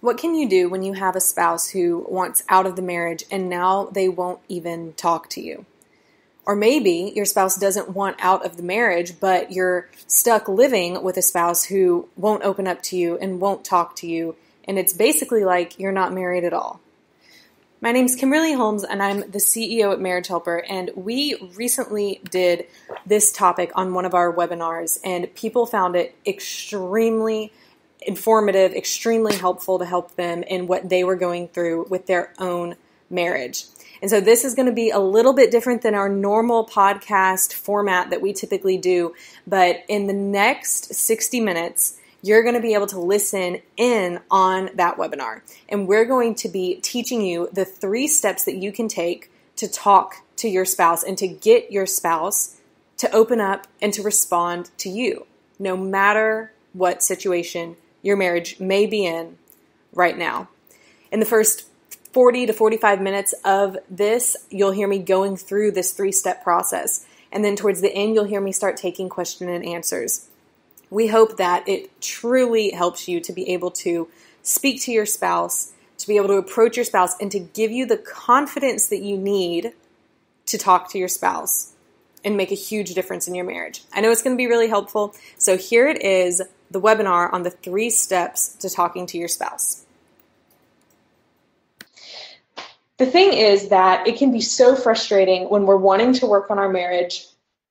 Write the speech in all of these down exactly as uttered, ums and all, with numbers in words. What can you do when you have a spouse who wants out of the marriage and now they won't even talk to you? Or maybe your spouse doesn't want out of the marriage, but you're stuck living with a spouse who won't open up to you and won't talk to you, and it's basically like you're not married at all. My name's Kimberly Holmes, and I'm the C E O at Marriage Helper, and we recently did this topic on one of our webinars, and people found it extremely informative, extremely helpful to help them in what they were going through with their own marriage. And so this is going to be a little bit different than our normal podcast format that we typically do, but in the next sixty minutes, you're going to be able to listen in on that webinar. And we're going to be teaching you the three steps that you can take to talk to your spouse and to get your spouse to open up and to respond to you, no matter what situation your marriage may be in right now. In the first forty to forty-five minutes of this, you'll hear me going through this three-step process. And then towards the end, you'll hear me start taking question and answers. We hope that it truly helps you to be able to speak to your spouse, to be able to approach your spouse, and to give you the confidence that you need to talk to your spouse and make a huge difference in your marriage. I know it's going to be really helpful. So here it is, the webinar on the three steps to talking to your spouse. The thing is that it can be so frustrating when we're wanting to work on our marriage,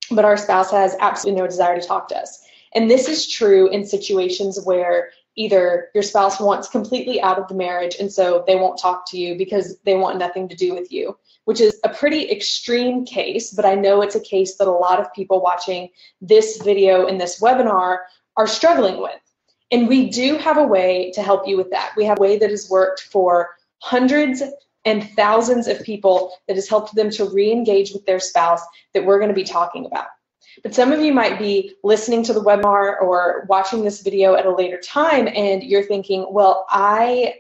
but our spouse has absolutely no desire to talk to us. And this is true in situations where either your spouse wants completely out of the marriage, and so they won't talk to you because they want nothing to do with you, which is a pretty extreme case, but I know it's a case that a lot of people watching this video and this webinar are struggling with. And we do have a way to help you with that. We have a way that has worked for hundreds and thousands of people that has helped them to re-engage with their spouse that we're going to be talking about. But some of you might be listening to the webinar or watching this video at a later time, and you're thinking, well, I,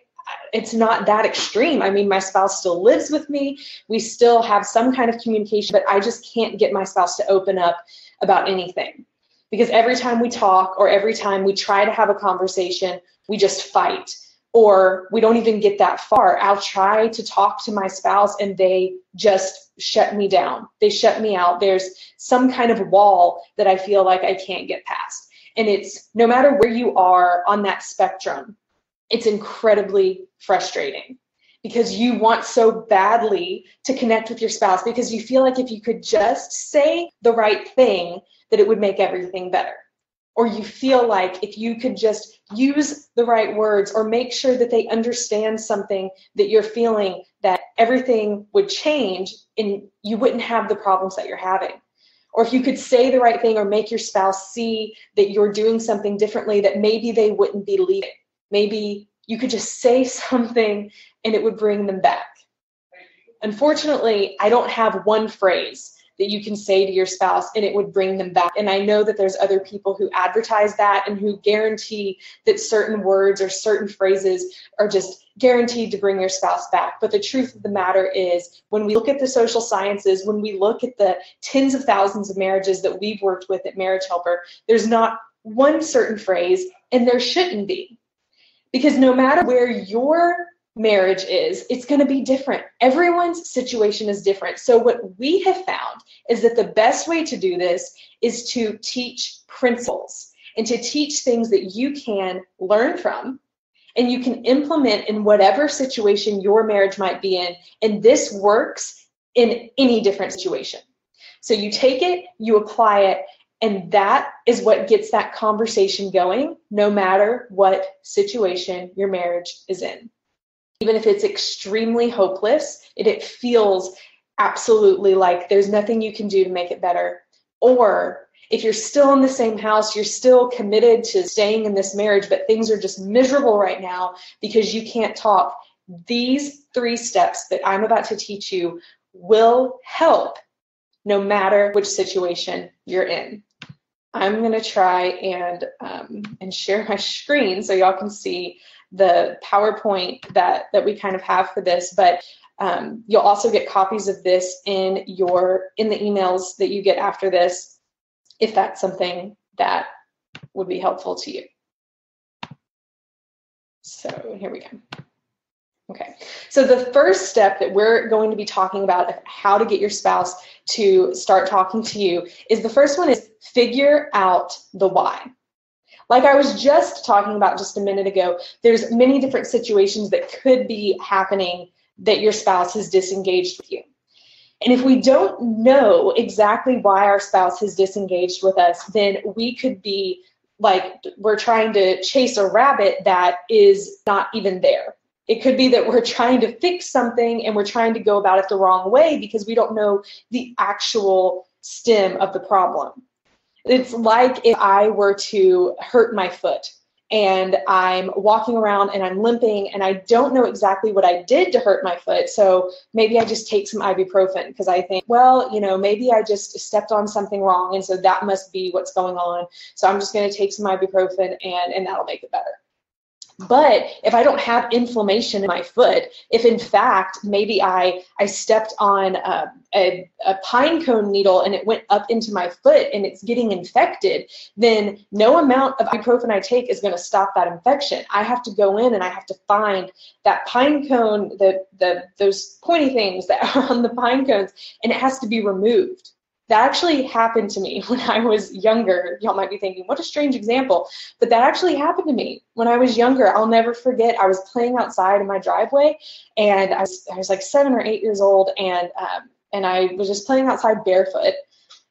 it's not that extreme. I mean, my spouse still lives with me. We still have some kind of communication, but I just can't get my spouse to open up about anything. Because every time we talk or every time we try to have a conversation, we just fight. Or we don't even get that far. I'll try to talk to my spouse and they just shut me down. They shut me out. There's some kind of wall that I feel like I can't get past. And it's no matter where you are on that spectrum, it's incredibly frustrating because you want so badly to connect with your spouse because you feel like if you could just say the right thing, that it would make everything better. Or you feel like if you could just use the right words or make sure that they understand something that you're feeling, that everything would change and you wouldn't have the problems that you're having. Or if you could say the right thing or make your spouse see that you're doing something differently, that maybe they wouldn't be leaving. Maybe you could just say something and it would bring them back. Unfortunately, I don't have one phrase that you can say to your spouse and it would bring them back. And I know that there's other people who advertise that and who guarantee that certain words or certain phrases are just guaranteed to bring your spouse back. But the truth of the matter is, when we look at the social sciences, when we look at the tens of thousands of marriages that we've worked with at Marriage Helper, there's not one certain phrase, and there shouldn't be. Because no matter where your marriage is, it's going to be different. Everyone's situation is different. So what we have found is that the best way to do this is to teach principles and to teach things that you can learn from and you can implement in whatever situation your marriage might be in. And this works in any different situation. So you take it, you apply it, and that is what gets that conversation going, no matter what situation your marriage is in. Even if it's extremely hopeless, and it feels absolutely like there's nothing you can do to make it better. Or if you're still in the same house, you're still committed to staying in this marriage, but things are just miserable right now because you can't talk. These three steps that I'm about to teach you will help no matter which situation you're in. I'm going to try and, um, and share my screen so y'all can see the PowerPoint that, that we kind of have for this, but um, you'll also get copies of this in your in the emails that you get after this, if that's something that would be helpful to you. So here we go. Okay, so the first step that we're going to be talking about of how to get your spouse to start talking to you is the first one is figure out the why. Like I was just talking about just a minute ago, there's many different situations that could be happening that your spouse has disengaged with you. And if we don't know exactly why our spouse has disengaged with us, then we could be like we're trying to chase a rabbit that is not even there. It could be that we're trying to fix something and we're trying to go about it the wrong way because we don't know the actual stem of the problem. It's like if I were to hurt my foot and I'm walking around and I'm limping and I don't know exactly what I did to hurt my foot. So maybe I just take some ibuprofen because I think, well, you know, maybe I just stepped on something wrong. And so that must be what's going on. So I'm just going to take some ibuprofen and, and that'll make it better. But if I don't have inflammation in my foot, if in fact maybe I, I stepped on a, a, a pine cone needle and it went up into my foot and it's getting infected, then no amount of ibuprofen I take is going to stop that infection. I have to go in and I have to find that pine cone, the, the, those pointy things that are on the pine cones, and it has to be removed. That actually happened to me when I was younger. Y'all might be thinking, what a strange example, but that actually happened to me when I was younger. I'll never forget. I was playing outside in my driveway and I was, I was like seven or eight years old and, um, and I was just playing outside barefoot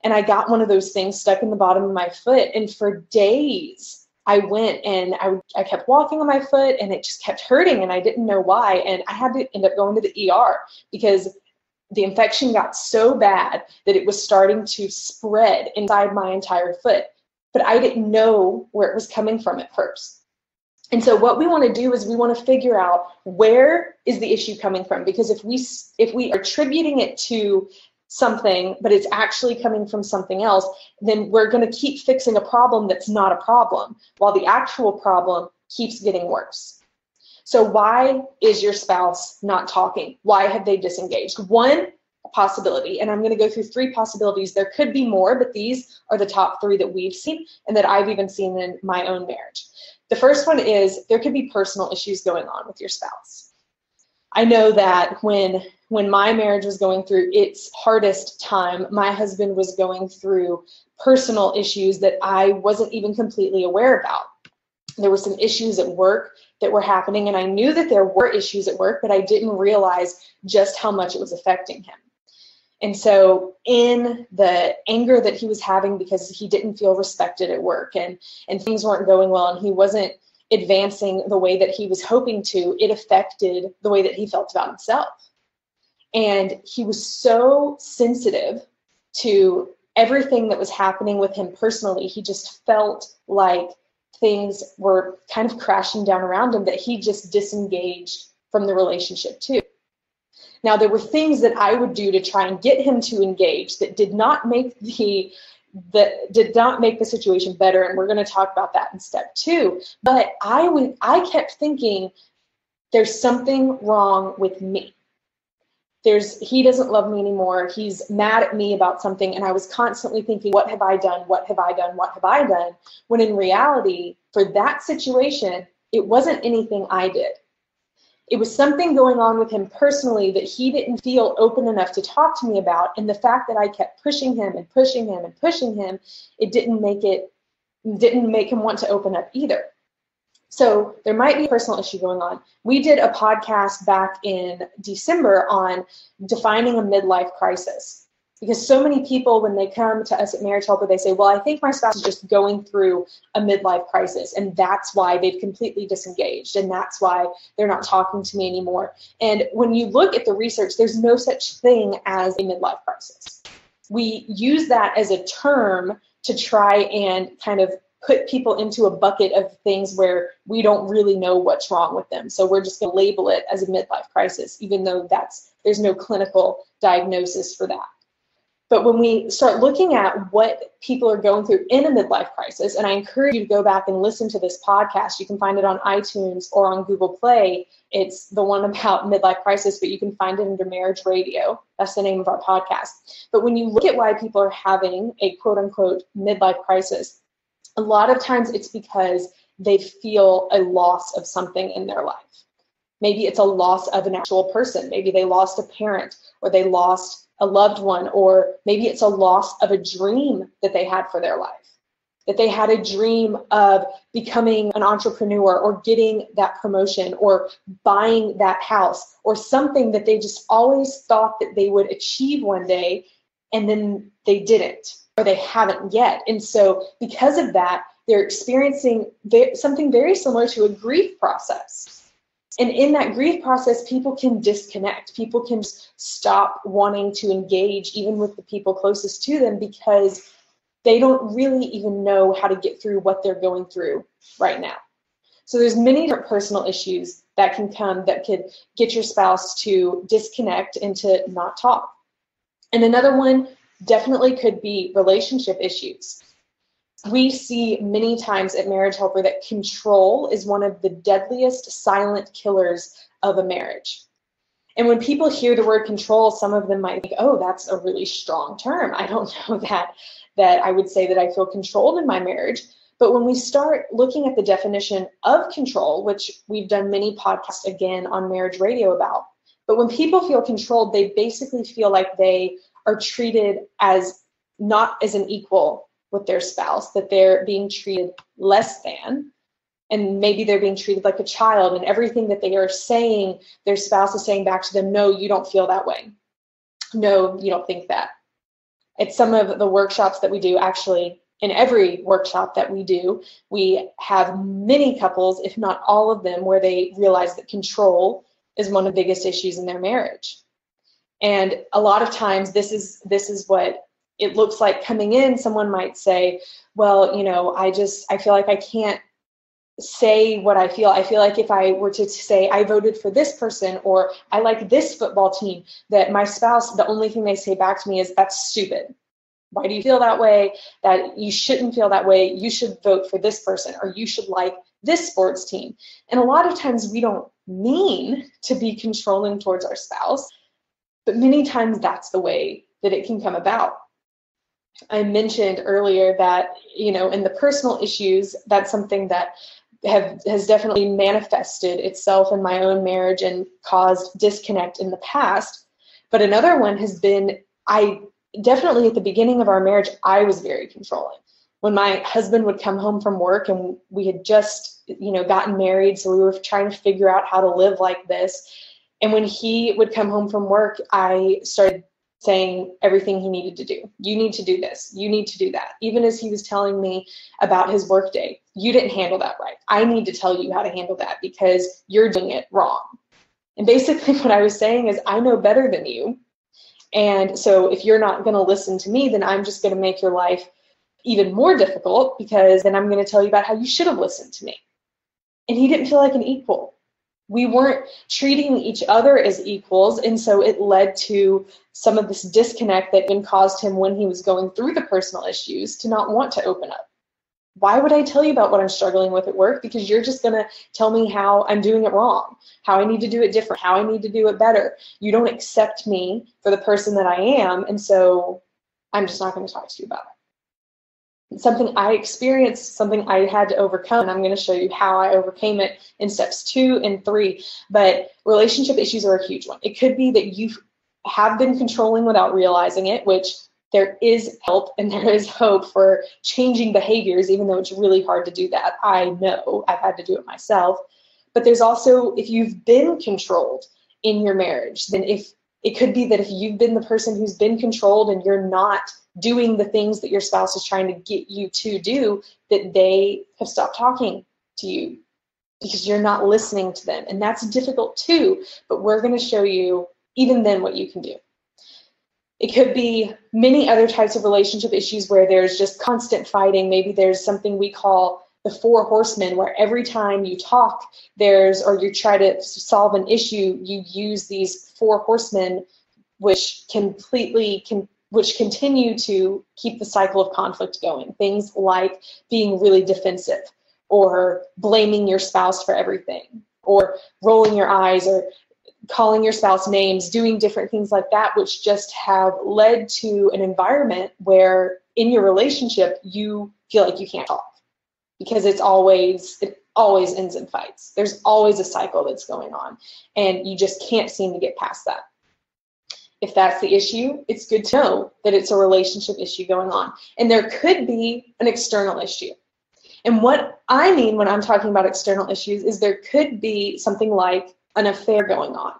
and I got one of those things stuck in the bottom of my foot. And for days I went and I, I kept walking on my foot and it just kept hurting and I didn't know why. And I had to end up going to the E R because the infection got so bad that it was starting to spread inside my entire foot, but I didn't know where it was coming from at first. And so what we want to do is we want to figure out where is the issue coming from, because if we if we are attributing it to something, but it's actually coming from something else, then we're going to keep fixing a problem that's not a problem, while the actual problem keeps getting worse. So why is your spouse not talking? Why have they disengaged? One possibility, and I'm going to go through three possibilities. There could be more, but these are the top three that we've seen and that I've even seen in my own marriage. The first one is there could be personal issues going on with your spouse. I know that when, when my marriage was going through its hardest time, my husband was going through personal issues that I wasn't even completely aware about. There were some issues at work that were happening, and I knew that there were issues at work, but I didn't realize just how much it was affecting him. And so in the anger that he was having because he didn't feel respected at work and, and things weren't going well and he wasn't advancing the way that he was hoping to, it affected the way that he felt about himself. And he was so sensitive to everything that was happening with him personally, he just felt like things were kind of crashing down around him that he just disengaged from the relationship too. Now, there were things that I would do to try and get him to engage that did not make the, the did not make the situation better, and we're going to talk about that in step two. But I would I kept thinking, there's something wrong with me. There's he doesn't love me anymore. He's mad at me about something. And I was constantly thinking, what have I done? What have I done? What have I done? When in reality, for that situation, it wasn't anything I did. It was something going on with him personally that he didn't feel open enough to talk to me about. And the fact that I kept pushing him and pushing him and pushing him, it didn't make it didn't make him want to open up either. So there might be a personal issue going on. We did a podcast back in December on defining a midlife crisis, because so many people, when they come to us at Marriage Helper, they say, well, I think my spouse is just going through a midlife crisis, and that's why they've completely disengaged, and that's why they're not talking to me anymore. And when you look at the research, there's no such thing as a midlife crisis. We use that as a term to try and kind of put people into a bucket of things where we don't really know what's wrong with them. So we're just going to label it as a midlife crisis, even though that's there's no clinical diagnosis for that. But when we start looking at what people are going through in a midlife crisis, and I encourage you to go back and listen to this podcast. You can find it on iTunes or on Google Play. It's the one about midlife crisis, but you can find it under Marriage Radio. That's the name of our podcast. But when you look at why people are having a quote unquote midlife crisis, a lot of times it's because they feel a loss of something in their life. Maybe it's a loss of an actual person. Maybe they lost a parent, or they lost a loved one, or maybe it's a loss of a dream that they had for their life, that they had a dream of becoming an entrepreneur or getting that promotion or buying that house or something that they just always thought that they would achieve one day, and then they didn't, or they haven't yet. And so because of that, they're experiencing something very similar to a grief process. And in that grief process, people can disconnect. People can stop wanting to engage even with the people closest to them, because they don't really even know how to get through what they're going through right now. So there's many different personal issues that can come that could get your spouse to disconnect and to not talk. And another one definitely could be relationship issues. We see many times at Marriage Helper that control is one of the deadliest silent killers of a marriage. And when people hear the word control, some of them might think, oh, that's a really strong term. I don't know that, that I would say that I feel controlled in my marriage. But when we start looking at the definition of control, which we've done many podcasts again on Marriage Radio about, but when people feel controlled, they basically feel like they are treated as not as an equal with their spouse, that they're being treated less than, and maybe they're being treated like a child, and everything that they are saying, their spouse is saying back to them, no, you don't feel that way. No, you don't think that. At some of the workshops that we do, actually in every workshop that we do, we have many couples, if not all of them, where they realize that control is one of the biggest issues in their marriage. And a lot of times this is, this is what it looks like coming in. Someone might say, well, you know, I just, I feel like I can't say what I feel. I feel like if I were to say I voted for this person, or I like this football team, that my spouse, the only thing they say back to me is, that's stupid. Why do you feel that way? That you shouldn't feel that way. You should vote for this person, or you should like this sports team. And a lot of times we don't mean to be controlling towards our spouse, but many times that's the way that it can come about. I mentioned earlier that, you know, in the personal issues, that's something that have has definitely manifested itself in my own marriage and caused disconnect in the past. But another one has been, I definitely at the beginning of our marriage, I was very controlling. When my husband would come home from work, and we had just, you know, gotten married, so we were trying to figure out how to live like this. And when he would come home from work, I started saying everything he needed to do. You need to do this. You need to do that. Even as he was telling me about his workday, you didn't handle that right. I need to tell you how to handle that because you're doing it wrong. And basically what I was saying is, I know better than you. And so if you're not going to listen to me, then I'm just going to make your life even more difficult, because then I'm going to tell you about how you should have listened to me. And he didn't feel like an equal. We weren't treating each other as equals, and so it led to some of this disconnect that then caused him, when he was going through the personal issues, to not want to open up. Why would I tell you about what I'm struggling with at work? Because you're just going to tell me how I'm doing it wrong, how I need to do it different, how I need to do it better. You don't accept me for the person that I am, and so I'm just not going to talk to you about it. It's something I experienced, something I had to overcome, and I'm going to show you how I overcame it in steps two and three. But relationship issues are a huge one. It could be that you've have been controlling without realizing it, which there is help and there is hope for changing behaviors, even though it's really hard to do that. I know I've had to do it myself. But there's also, if you've been controlled in your marriage, then if it could be that if you've been the person who's been controlled and you're not doing the things that your spouse is trying to get you to do, that they have stopped talking to you because you're not listening to them. And that's difficult too, but we're going to show you even then what you can do. It could be many other types of relationship issues where there's just constant fighting. Maybe there's something we call the four horsemen, where every time you talk, there's, or you try to solve an issue, you use these four horsemen, which completely can, which continue to keep the cycle of conflict going. Things like being really defensive, or blaming your spouse for everything, or rolling your eyes, or calling your spouse names, doing different things like that, which just have led to an environment where in your relationship, you feel like you can't talk. because it's always, it always ends in fights. There's always a cycle that's going on, and you just can't seem to get past that. If that's the issue, it's good to know that it's a relationship issue going on, and there could be an external issue. And what I mean when I'm talking about external issues is there could be something like an affair going on.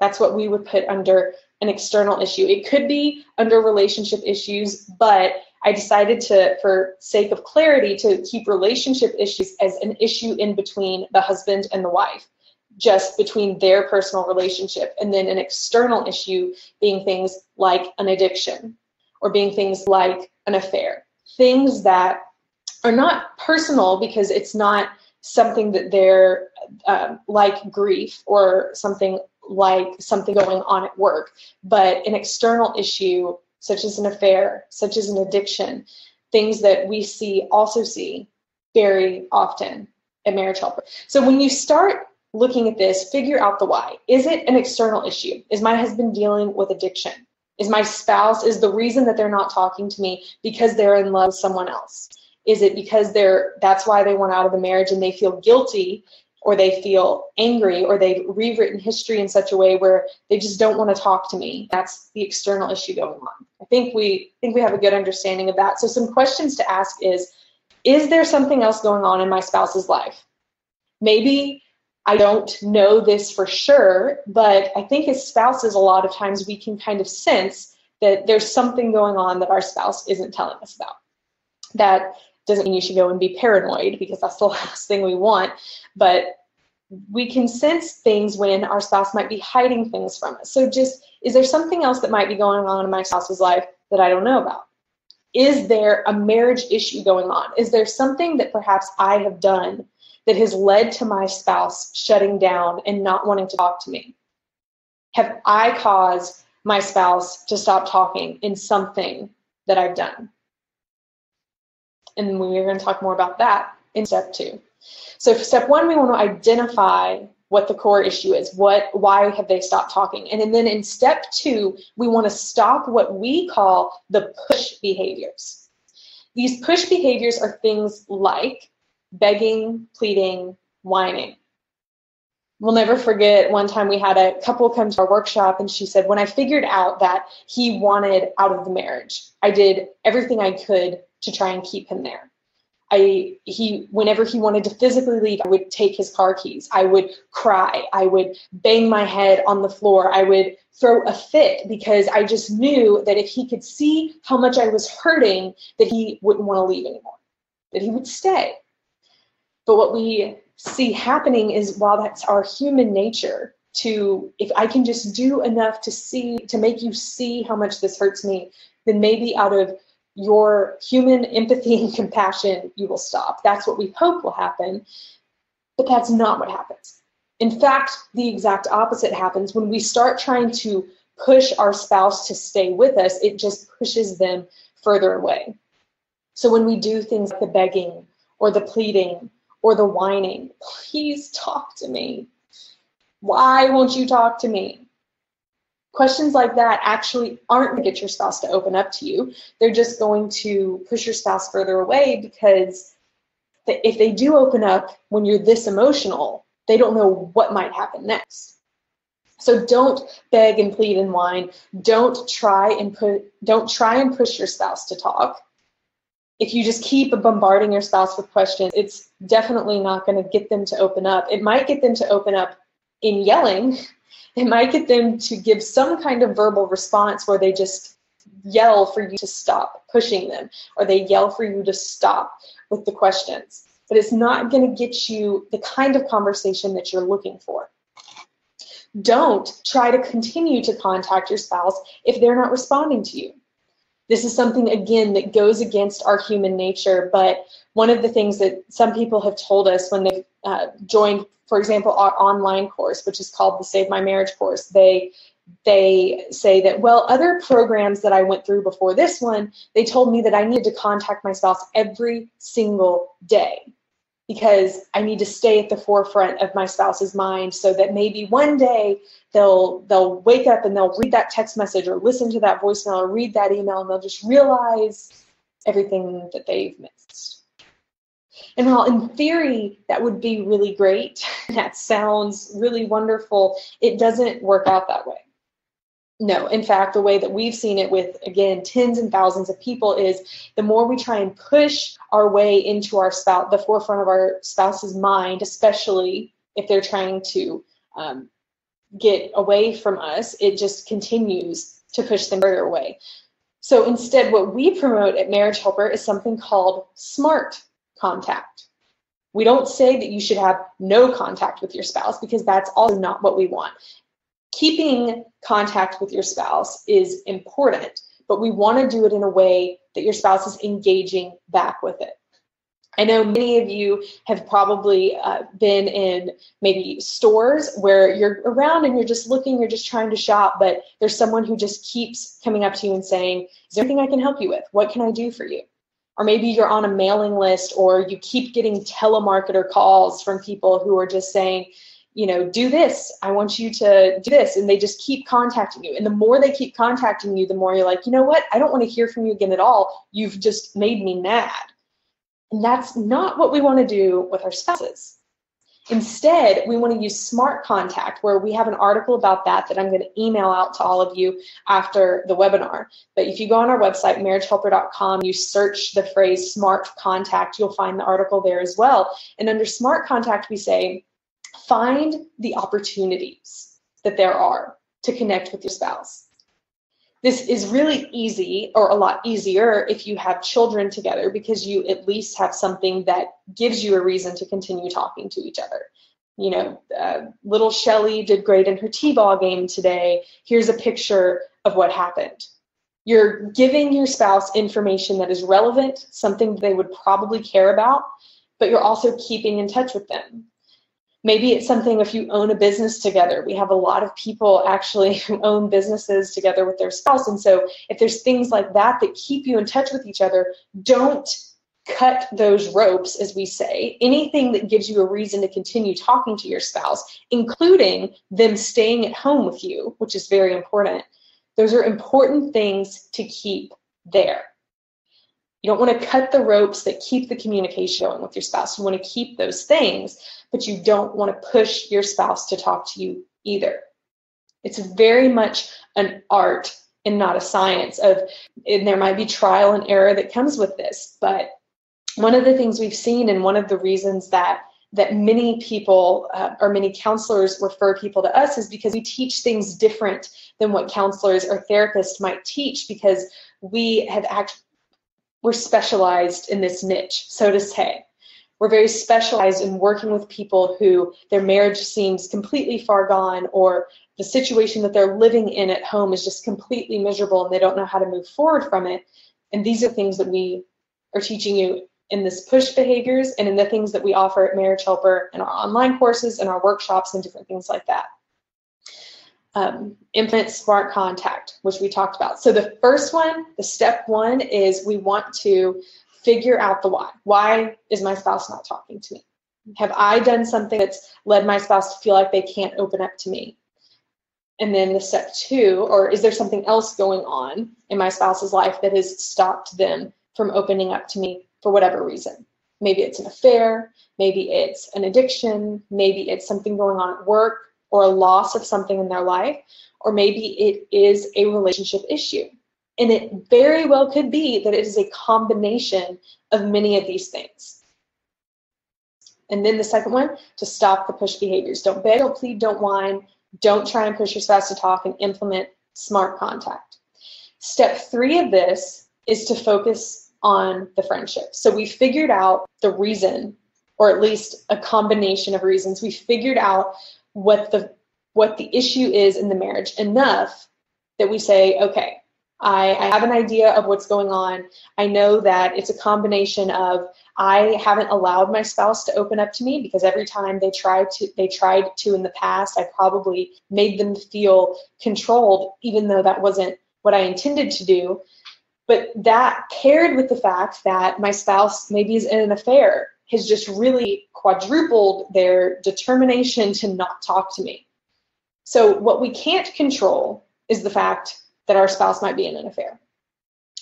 That's what we would put under an external issue. It could be under relationship issues, but I decided to, for sake of clarity, to keep relationship issues as an issue in between the husband and the wife, just between their personal relationship, and then an external issue being things like an addiction or being things like an affair, things that are not personal because it's not something that they're um, like grief or something like something going on at work, but an external issue such as an affair, such as an addiction, things that we see also see very often at Marriage Helper. So when you start looking at this, figure out the why. Is it an external issue? Is my husband dealing with addiction? Is my spouse, is the reason that they're not talking to me because they're in love with someone else? Is it because they're, that's why they want out of the marriage and they feel guilty or they feel angry or they've rewritten history in such a way where they just don't want to talk to me? That's the external issue going on. I think we I think we have a good understanding of that. So some questions to ask is, is there something else going on in my spouse's life? Maybe I don't know this for sure, but I think as spouses, a lot of times we can kind of sense that there's something going on that our spouse isn't telling us about. That doesn't mean you should go and be paranoid, because that's the last thing we want, but we can sense things when our spouse might be hiding things from us. So just, is there something else that might be going on in my spouse's life that I don't know about? Is there a marriage issue going on? Is there something that perhaps I have done that has led to my spouse shutting down and not wanting to talk to me? Have I caused my spouse to stop talking in something that I've done? And we're going to talk more about that in step two. So for step one, we want to identify what the core issue is. What, why have they stopped talking? And then in step two, we want to stop what we call the push behaviors. These push behaviors are things like begging, pleading, whining. We'll never forget one time we had a couple come to our workshop, and she said, when I figured out that he wanted out of the marriage, I did everything I could to try and keep him there. I, he, whenever he wanted to physically leave, I would take his car keys. I would cry. I would bang my head on the floor. I would throw a fit because I just knew that if he could see how much I was hurting, that he wouldn't want to leave anymore, that he would stay. But what we see happening is, while that's our human nature to, if I can just do enough to see, to make you see how much this hurts me, then maybe out of your human empathy and compassion, you will stop. That's what we hope will happen, but that's not what happens. In fact, the exact opposite happens. When we start trying to push our spouse to stay with us, it just pushes them further away. So when we do things like the begging or the pleading or the whining, please talk to me. Why won't you talk to me? Questions like that actually aren't going to get your spouse to open up to you. They're just going to push your spouse further away, because if they do open up when you're this emotional, they don't know what might happen next. So don't beg and plead and whine. Don't try and put, don't try and push your spouse to talk. If you just keep bombarding your spouse with questions, it's definitely not going to get them to open up. It might get them to open up in yelling. It might get them to give some kind of verbal response where they just yell for you to stop pushing them, or they yell for you to stop with the questions. But it's not going to get you the kind of conversation that you're looking for. Don't try to continue to contact your spouse if they're not responding to you. This is something, again, that goes against our human nature, but one of the things that some people have told us when they've uh, joined, for example, our online course, which is called the Save My Marriage course, they they say that, well, other programs that I went through before this one, they told me that I needed to contact my spouse every single day because I need to stay at the forefront of my spouse's mind so that maybe one day they'll they'll wake up and they'll read that text message or listen to that voicemail or read that email, and they'll just realize everything that they've missed. And while in theory that would be really great, that sounds really wonderful, it doesn't work out that way. No, in fact, the way that we've seen it with, again, tens and thousands of people is the more we try and push our way into our spouse, the forefront of our spouse's mind, especially if they're trying to um, get away from us, it just continues to push them further away. So instead, what we promote at Marriage Helper is something called SMART contact. We don't say that you should have no contact with your spouse, because that's also not what we want. Keeping contact with your spouse is important, but we want to do it in a way that your spouse is engaging back with it. I know many of you have probably uh, been in maybe stores where you're around and you're just looking, you're just trying to shop, but there's someone who just keeps coming up to you and saying, is there anything I can help you with? What can I do for you? Or maybe you're on a mailing list, or you keep getting telemarketer calls from people who are just saying, you know, do this, I want you to do this, and they just keep contacting you. And the more they keep contacting you, the more you're like, you know what, I don't want to hear from you again at all. You've just made me mad. And that's not what we want to do with our spouses. Instead, we want to use SMART contact, where we have an article about that that I'm going to email out to all of you after the webinar. But if you go on our website, marriage helper dot com, you search the phrase SMART contact, you'll find the article there as well. And under SMART contact, we say, find the opportunities that there are to connect with your spouse. This is really easy, or a lot easier if you have children together, because you at least have something that gives you a reason to continue talking to each other. You know, uh, little Shelly did great in her t-ball game today. Here's a picture of what happened. You're giving your spouse information that is relevant, something they would probably care about, but you're also keeping in touch with them. Maybe it's something if you own a business together. We have a lot of people actually who own businesses together with their spouse. And so if there's things like that that keep you in touch with each other, don't cut those ropes, as we say. Anything that gives you a reason to continue talking to your spouse, including them staying at home with you, which is very important. Those are important things to keep there. You don't want to cut the ropes that keep the communication going with your spouse. You want to keep those things, but you don't want to push your spouse to talk to you either. It's very much an art and not a science of, and there might be trial and error that comes with this, but one of the things we've seen, and one of the reasons that that many people uh, or many counselors refer people to us, is because we teach things different than what counselors or therapists might teach, because we have actually we're specialized in this niche, so to say. We're very specialized in working with people who their marriage seems completely far gone, or the situation that they're living in at home is just completely miserable and they don't know how to move forward from it. And these are things that we are teaching you in this push behaviors, and in the things that we offer at Marriage Helper and our online courses and our workshops and different things like that. Um, implement SMART contact, which we talked about. So the first one, the step one, is we want to figure out the why. Why is my spouse not talking to me? Have I done something that's led my spouse to feel like they can't open up to me? And then the step two, or is there something else going on in my spouse's life that has stopped them from opening up to me for whatever reason? Maybe it's an affair, maybe it's an addiction, maybe it's something going on at work, or a loss of something in their life, or maybe it is a relationship issue. And it very well could be that it is a combination of many of these things. And then the second one, to stop the push behaviors. Don't beg, don't plead, don't whine, don't try and push your spouse to talk, and implement SMART contact. Step three of this is to focus on the friendship. So we figured out the reason, or at least a combination of reasons. We figured out what the what the issue is in the marriage enough that we say, okay, I, I have an idea of what's going on. I know that it's a combination of I haven't allowed my spouse to open up to me, because every time they tried to they tried to in the past, I probably made them feel controlled, even though that wasn't what I intended to do. But that, paired with the fact that my spouse maybe is in an affair, has just really quadrupled their determination to not talk to me. So what we can't control is the fact that our spouse might be in an affair.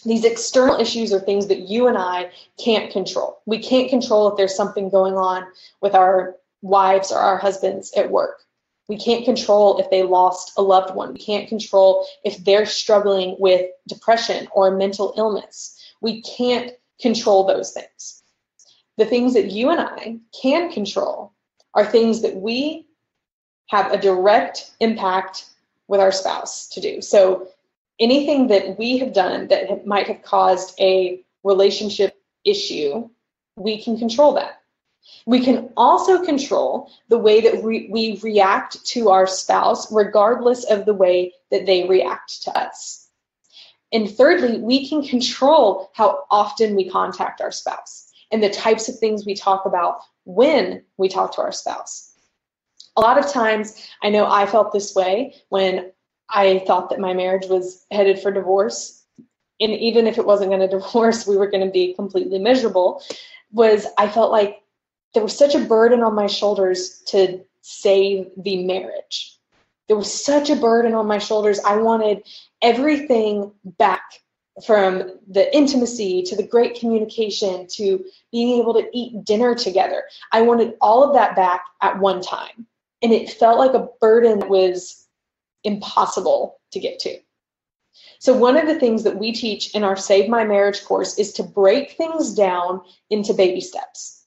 These external issues are things that you and I can't control. We can't control if there's something going on with our wives or our husbands at work. We can't control if they lost a loved one. We can't control if they're struggling with depression or mental illness. We can't control those things. The things that you and I can control are things that we have a direct impact with our spouse to do. So anything that we have done that might have caused a relationship issue, we can control that. We can also control the way that we, we react to our spouse, regardless of the way that they react to us. And thirdly, we can control how often we contact our spouse and the types of things we talk about when we talk to our spouse. A lot of times, I know I felt this way when I thought that my marriage was headed for divorce, and even if it wasn't going to divorce, we were going to be completely miserable, was I felt like there was such a burden on my shoulders to save the marriage. There was such a burden on my shoulders. I wanted everything back, from the intimacy to the great communication to being able to eat dinner together. I wanted all of that back at one time. And it felt like a burden that was impossible to get to. So one of the things that we teach in our Save My Marriage course is to break things down into baby steps.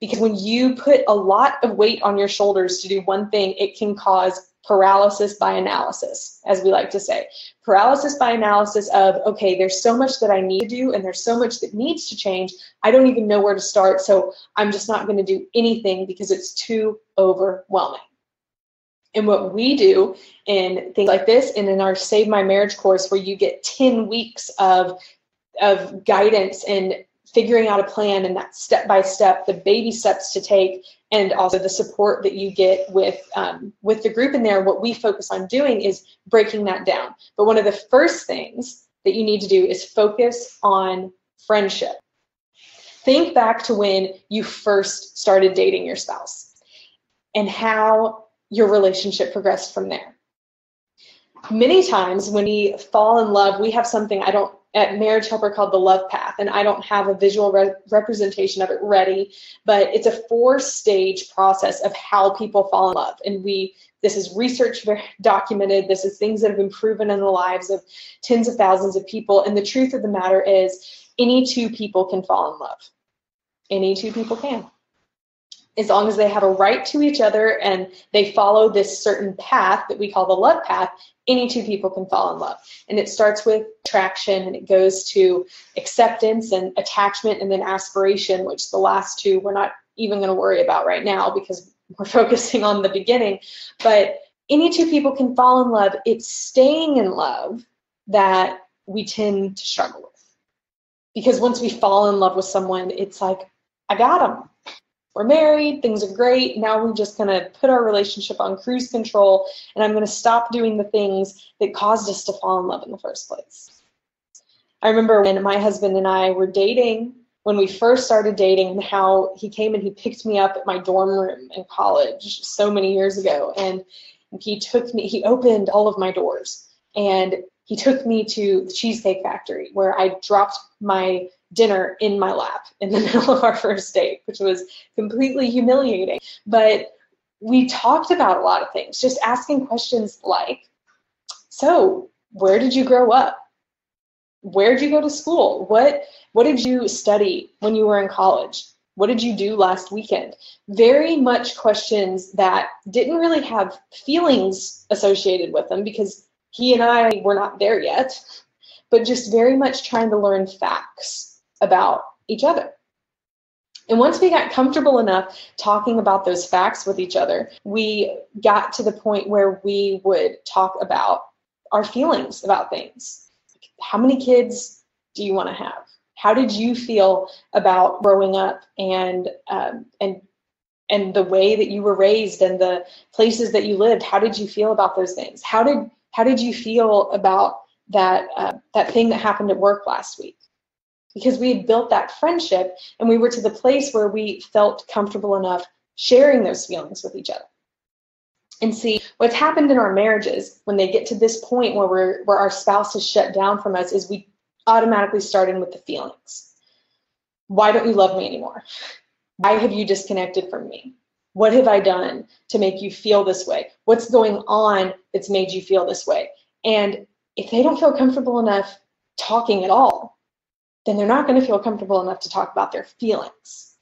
Because when you put a lot of weight on your shoulders to do one thing, it can cause paralysis by analysis, as we like to say. Paralysis by analysis of, okay, there's so much that I need to do and there's so much that needs to change. I don't even know where to start, so I'm just not going to do anything because it's too overwhelming. And what we do in things like this and in our Save My Marriage course, where you get ten weeks of, of guidance and figuring out a plan, and that step-by-step, the baby steps to take, and also the support that you get with um, with the group in there, what we focus on doing is breaking that down. But one of the first things that you need to do is focus on friendship. Think back to when you first started dating your spouse and how your relationship progressed from there. Many times when we fall in love, we have something I don't at Marriage Helper called the love path, and I don't have a visual re- representation of it ready, but it's a four-stage process of how people fall in love. And we, this is research documented, this is things that have been proven in the lives of tens of thousands of people, and the truth of the matter is any two people can fall in love. Any two people can. As long as they have a right to each other and they follow this certain path that we call the love path, any two people can fall in love. And it starts with attraction, and it goes to acceptance and attachment, and then aspiration, which the last two we're not even going to worry about right now because we're focusing on the beginning. But any two people can fall in love. It's staying in love that we tend to struggle with. Because once we fall in love with someone, it's like, I got them. We're married, things are great, now we're just going to put our relationship on cruise control, and I'm going to stop doing the things that caused us to fall in love in the first place. I remember when my husband and I were dating, when we first started dating, how he came and he picked me up at my dorm room in college so many years ago, and he took me, he opened all of my doors, and he took me to the Cheesecake Factory, where I dropped my dinner in my lap in the middle of our first date, which was completely humiliating. But we talked about a lot of things, just asking questions like, so where did you grow up? Where did you go to school? What, what did you study when you were in college? What did you do last weekend? Very much questions that didn't really have feelings associated with them because he and I were not there yet, but just very much trying to learn facts about each other. And once we got comfortable enough talking about those facts with each other, we got to the point where we would talk about our feelings about things. How many kids do you want to have? How did you feel about growing up and um, and and the way that you were raised and the places that you lived? How did you feel about those things? How did how did you feel about that uh, that thing that happened at work last week? Because we had built that friendship and we were to the place where we felt comfortable enough sharing those feelings with each other. And see, what's happened in our marriages when they get to this point where we're, where our spouse is shut down from us is we automatically start in with the feelings. Why don't you love me anymore? Why have you disconnected from me? What have I done to make you feel this way? What's going on that's made you feel this way? And if they don't feel comfortable enough talking at all, then they're not going to feel comfortable enough to talk about their feelings.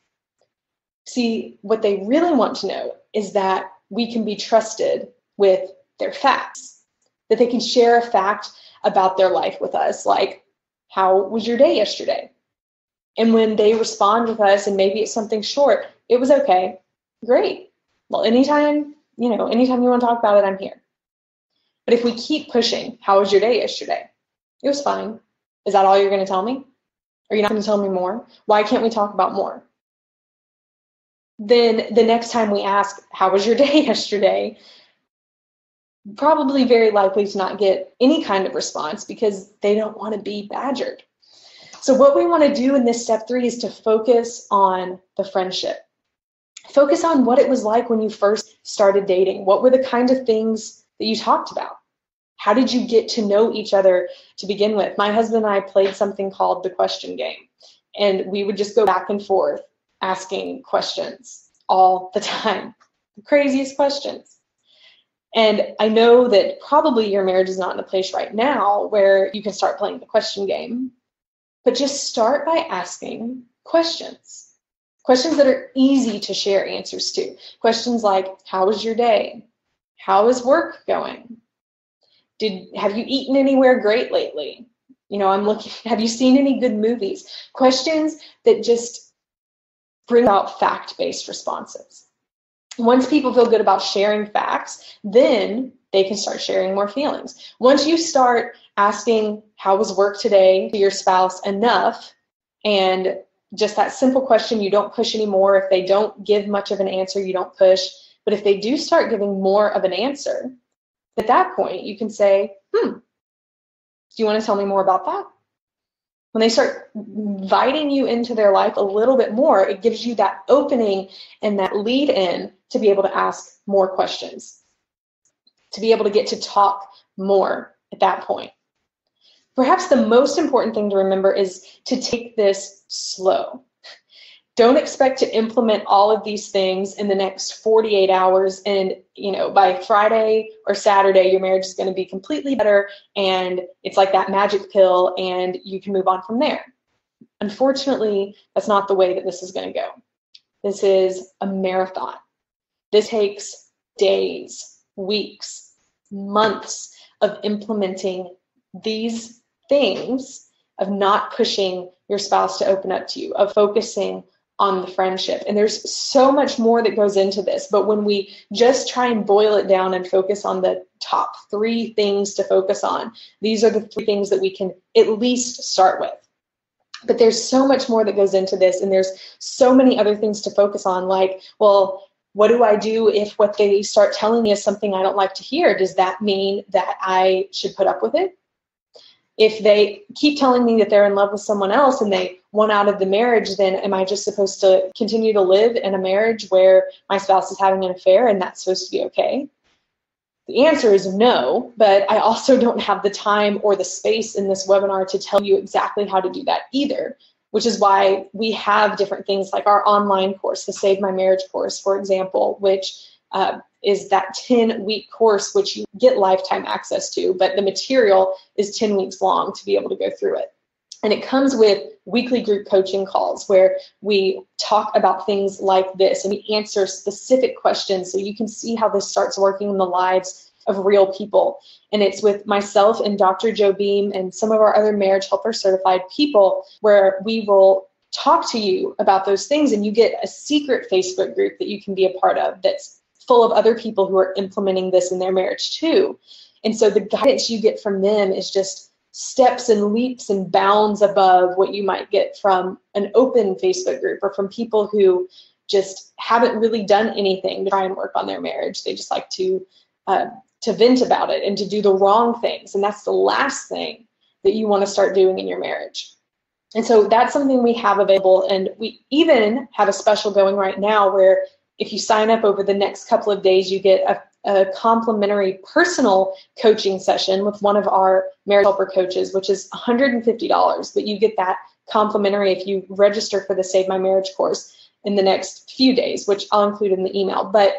See, what they really want to know is that we can be trusted with their facts, that they can share a fact about their life with us, like, how was your day yesterday? And when they respond with us, and maybe it's something short, it was okay, great. Well, anytime, you know, anytime you want to talk about it, I'm here. But if we keep pushing, how was your day yesterday? It was fine. Is that all you're going to tell me? Are you not going to tell me more? Why can't we talk about more? Then the next time we ask, how was your day yesterday? Probably very likely to not get any kind of response because they don't want to be badgered. So what we want to do in this step three is to focus on the friendship. Focus on what it was like when you first started dating. What were the kind of things that you talked about? How did you get to know each other to begin with? My husband and I played something called the question game, and we would just go back and forth asking questions all the time, the craziest questions. And I know that probably your marriage is not in a place right now where you can start playing the question game, but just start by asking questions. Questions that are easy to share answers to. Questions like, how was your day? How is work going? Did, have you eaten anywhere great lately? You know, I'm looking, have you seen any good movies? Questions that just bring out fact-based responses. Once people feel good about sharing facts, then they can start sharing more feelings. Once you start asking how was work today to your spouse enough, and just that simple question, you don't push anymore. If they don't give much of an answer, you don't push. But if they do start giving more of an answer, at that point you can say, hmm, do you want to tell me more about that? When they start inviting you into their life a little bit more, it gives you that opening and that lead in to be able to ask more questions, to be able to get to talk more at that point. Perhaps the most important thing to remember is to take this slow. Don't expect to implement all of these things in the next forty-eight hours, and you know, by Friday or Saturday your marriage is going to be completely better and it's like that magic pill and you can move on from there. Unfortunately, that's not the way that this is going to go. This is a marathon. This takes days, weeks, months of implementing these things, of not pushing your spouse to open up to you, of focusing on the friendship. And there's so much more that goes into this, but when we just try and boil it down and focus on the top three things to focus on, these are the three things that we can at least start with. But there's so much more that goes into this, and there's so many other things to focus on, like, well, what do I do if what they start telling me is something I don't like to hear? Does that mean that I should put up with it? If they keep telling me that they're in love with someone else and they want out of the marriage, then am I just supposed to continue to live in a marriage where my spouse is having an affair and that's supposed to be okay? The answer is no, but I also don't have the time or the space in this webinar to tell you exactly how to do that either, which is why we have different things like our online course, the Save My Marriage course, for example, which uh, is that ten-week course, which you get lifetime access to, but the material is ten weeks long to be able to go through it. And it comes with weekly group coaching calls where we talk about things like this and we answer specific questions so you can see how this starts working in the lives of real people. And it's with myself and Doctor Joe Beam and some of our other Marriage Helper certified people where we will talk to you about those things, and you get a secret Facebook group that you can be a part of that's full of other people who are implementing this in their marriage too. And so the guidance you get from them is just steps and leaps and bounds above what you might get from an open Facebook group or from people who just haven't really done anything to try and work on their marriage. They just like to, uh, to vent about it and to do the wrong things. And that's the last thing that you want to start doing in your marriage. And so that's something we have available. And we even have a special going right now where if you sign up over the next couple of days, you get a a complimentary personal coaching session with one of our Marriage Helper coaches, which is one hundred fifty dollars, but you get that complimentary if you register for the Save My Marriage course in the next few days, which I'll include in the email. But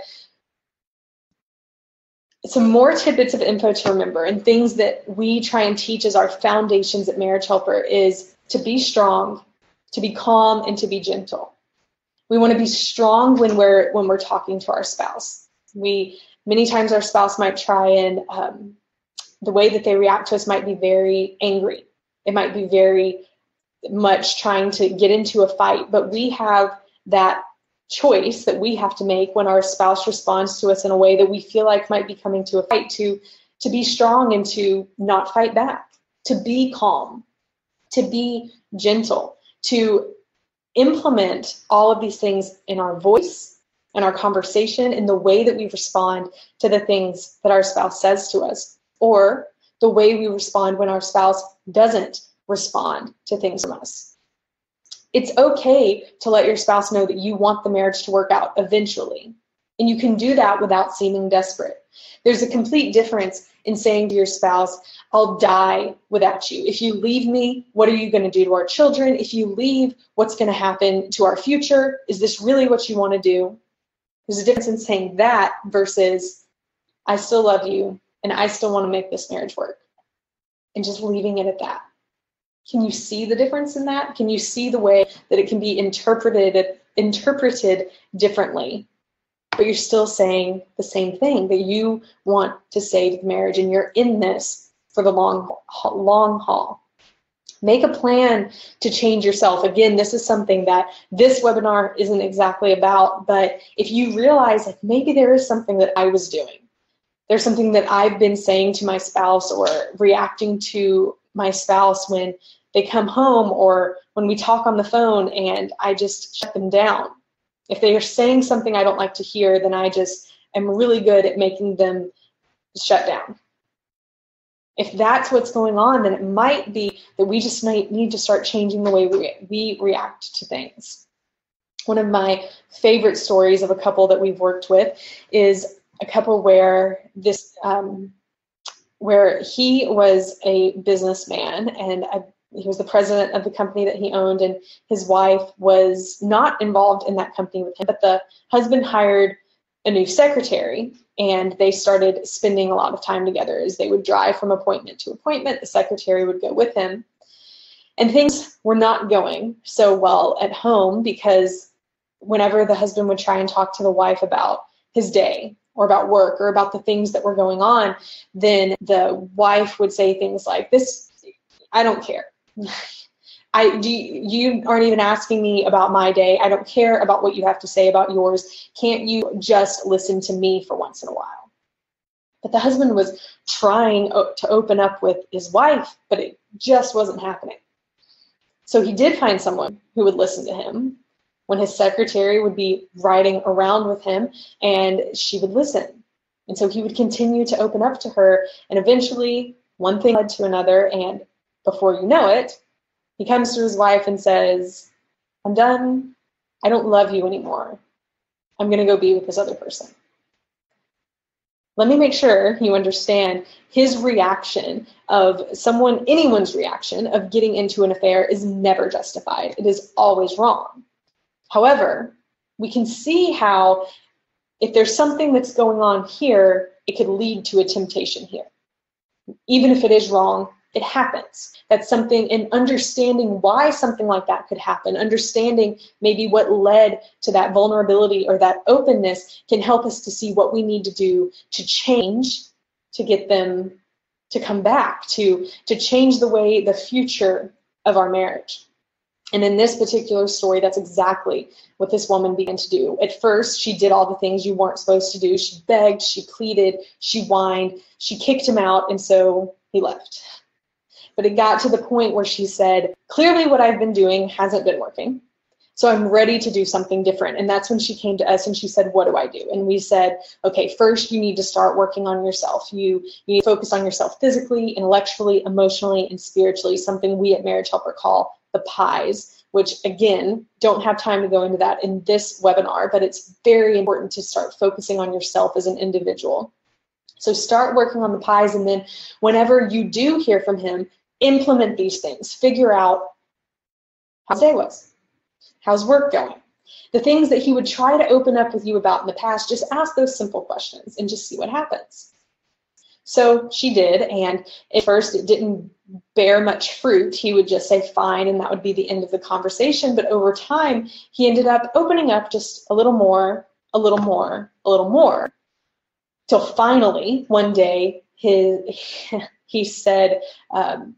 some more tidbits of info to remember and things that we try and teach as our foundations at Marriage Helper is to be strong, to be calm, and to be gentle. We want to be strong when we're when we're talking to our spouse. We many times our spouse might try and um, the way that they react to us might be very angry. It might be very much trying to get into a fight, but we have that choice that we have to make when our spouse responds to us in a way that we feel like might be coming to a fight to to be strong and to not fight back, to be calm, to be gentle, to implement all of these things in our voice and our conversation, in the way that we respond to the things that our spouse says to us, or the way we respond when our spouse doesn't respond to things from us. It's okay to let your spouse know that you want the marriage to work out eventually. And you can do that without seeming desperate. There's a complete difference in saying to your spouse, I'll die without you. If you leave me, what are you going to do to our children? If you leave, what's going to happen to our future? Is this really what you want to do? There's a difference in saying that versus, I still love you and I still want to make this marriage work. And just leaving it at that. Can you see the difference in that? Can you see the way that it can be interpreted interpreted differently? But you're still saying the same thing, that you want to save the marriage and you're in this for the long, long haul. Make a plan to change yourself. Again, this is something that this webinar isn't exactly about, but if you realize like maybe there is something that I was doing, there's something that I've been saying to my spouse or reacting to my spouse when they come home or when we talk on the phone, and I just shut them down. If they are saying something I don't like to hear, then I just am really good at making them shut down. If that's what's going on, then it might be that we just might need to start changing the way we, we react to things. One of my favorite stories of a couple that we've worked with is a couple where this, um, where he was a businessman and I, he was the president of the company that he owned, and his wife was not involved in that company with him, but the husband hired a new secretary and they started spending a lot of time together. As they would drive from appointment to appointment, the secretary would go with him, and things were not going so well at home, because whenever the husband would try and talk to the wife about his day or about work or about the things that were going on, then the wife would say things like, this, I don't care. I do. You, you aren't even asking me about my day. I don't care about what you have to say about yours. Can't you just listen to me for once in a while? But the husband was trying to open up with his wife, but it just wasn't happening. So he did find someone who would listen to him, when his secretary would be riding around with him, and she would listen. And so he would continue to open up to her, and eventually one thing led to another, and before you know it, he comes to his wife and says, I'm done, I don't love you anymore, I'm gonna go be with this other person. Let me make sure you understand, his reaction of someone, anyone's reaction of getting into an affair is never justified, it is always wrong. However, we can see how if there's something that's going on here, it could lead to a temptation here. Even if it is wrong, it happens. That's something, and understanding why something like that could happen, understanding maybe what led to that vulnerability or that openness, can help us to see what we need to do to change, to get them to come back, to, to change the way, the future of our marriage. And in this particular story, that's exactly what this woman began to do. At first, she did all the things you weren't supposed to do. She begged, she pleaded, she whined, she kicked him out, and so he left. But it got to the point where she said, clearly what I've been doing hasn't been working, so I'm ready to do something different. And that's when she came to us and she said, what do I do? And we said, okay, first you need to start working on yourself. You, you need to focus on yourself physically, intellectually, emotionally, and spiritually, something we at Marriage Helper call the pies, which again, don't have time to go into that in this webinar, but it's very important to start focusing on yourself as an individual. So start working on the pies, and then whenever you do hear from him, implement these things. Figure out how the day was, how's work going. The things that he would try to open up with you about in the past, just ask those simple questions and just see what happens. So she did, and at first it didn't bear much fruit. He would just say fine, and that would be the end of the conversation. But over time, he ended up opening up just a little more, a little more, a little more. Till finally, one day, his, he said, um,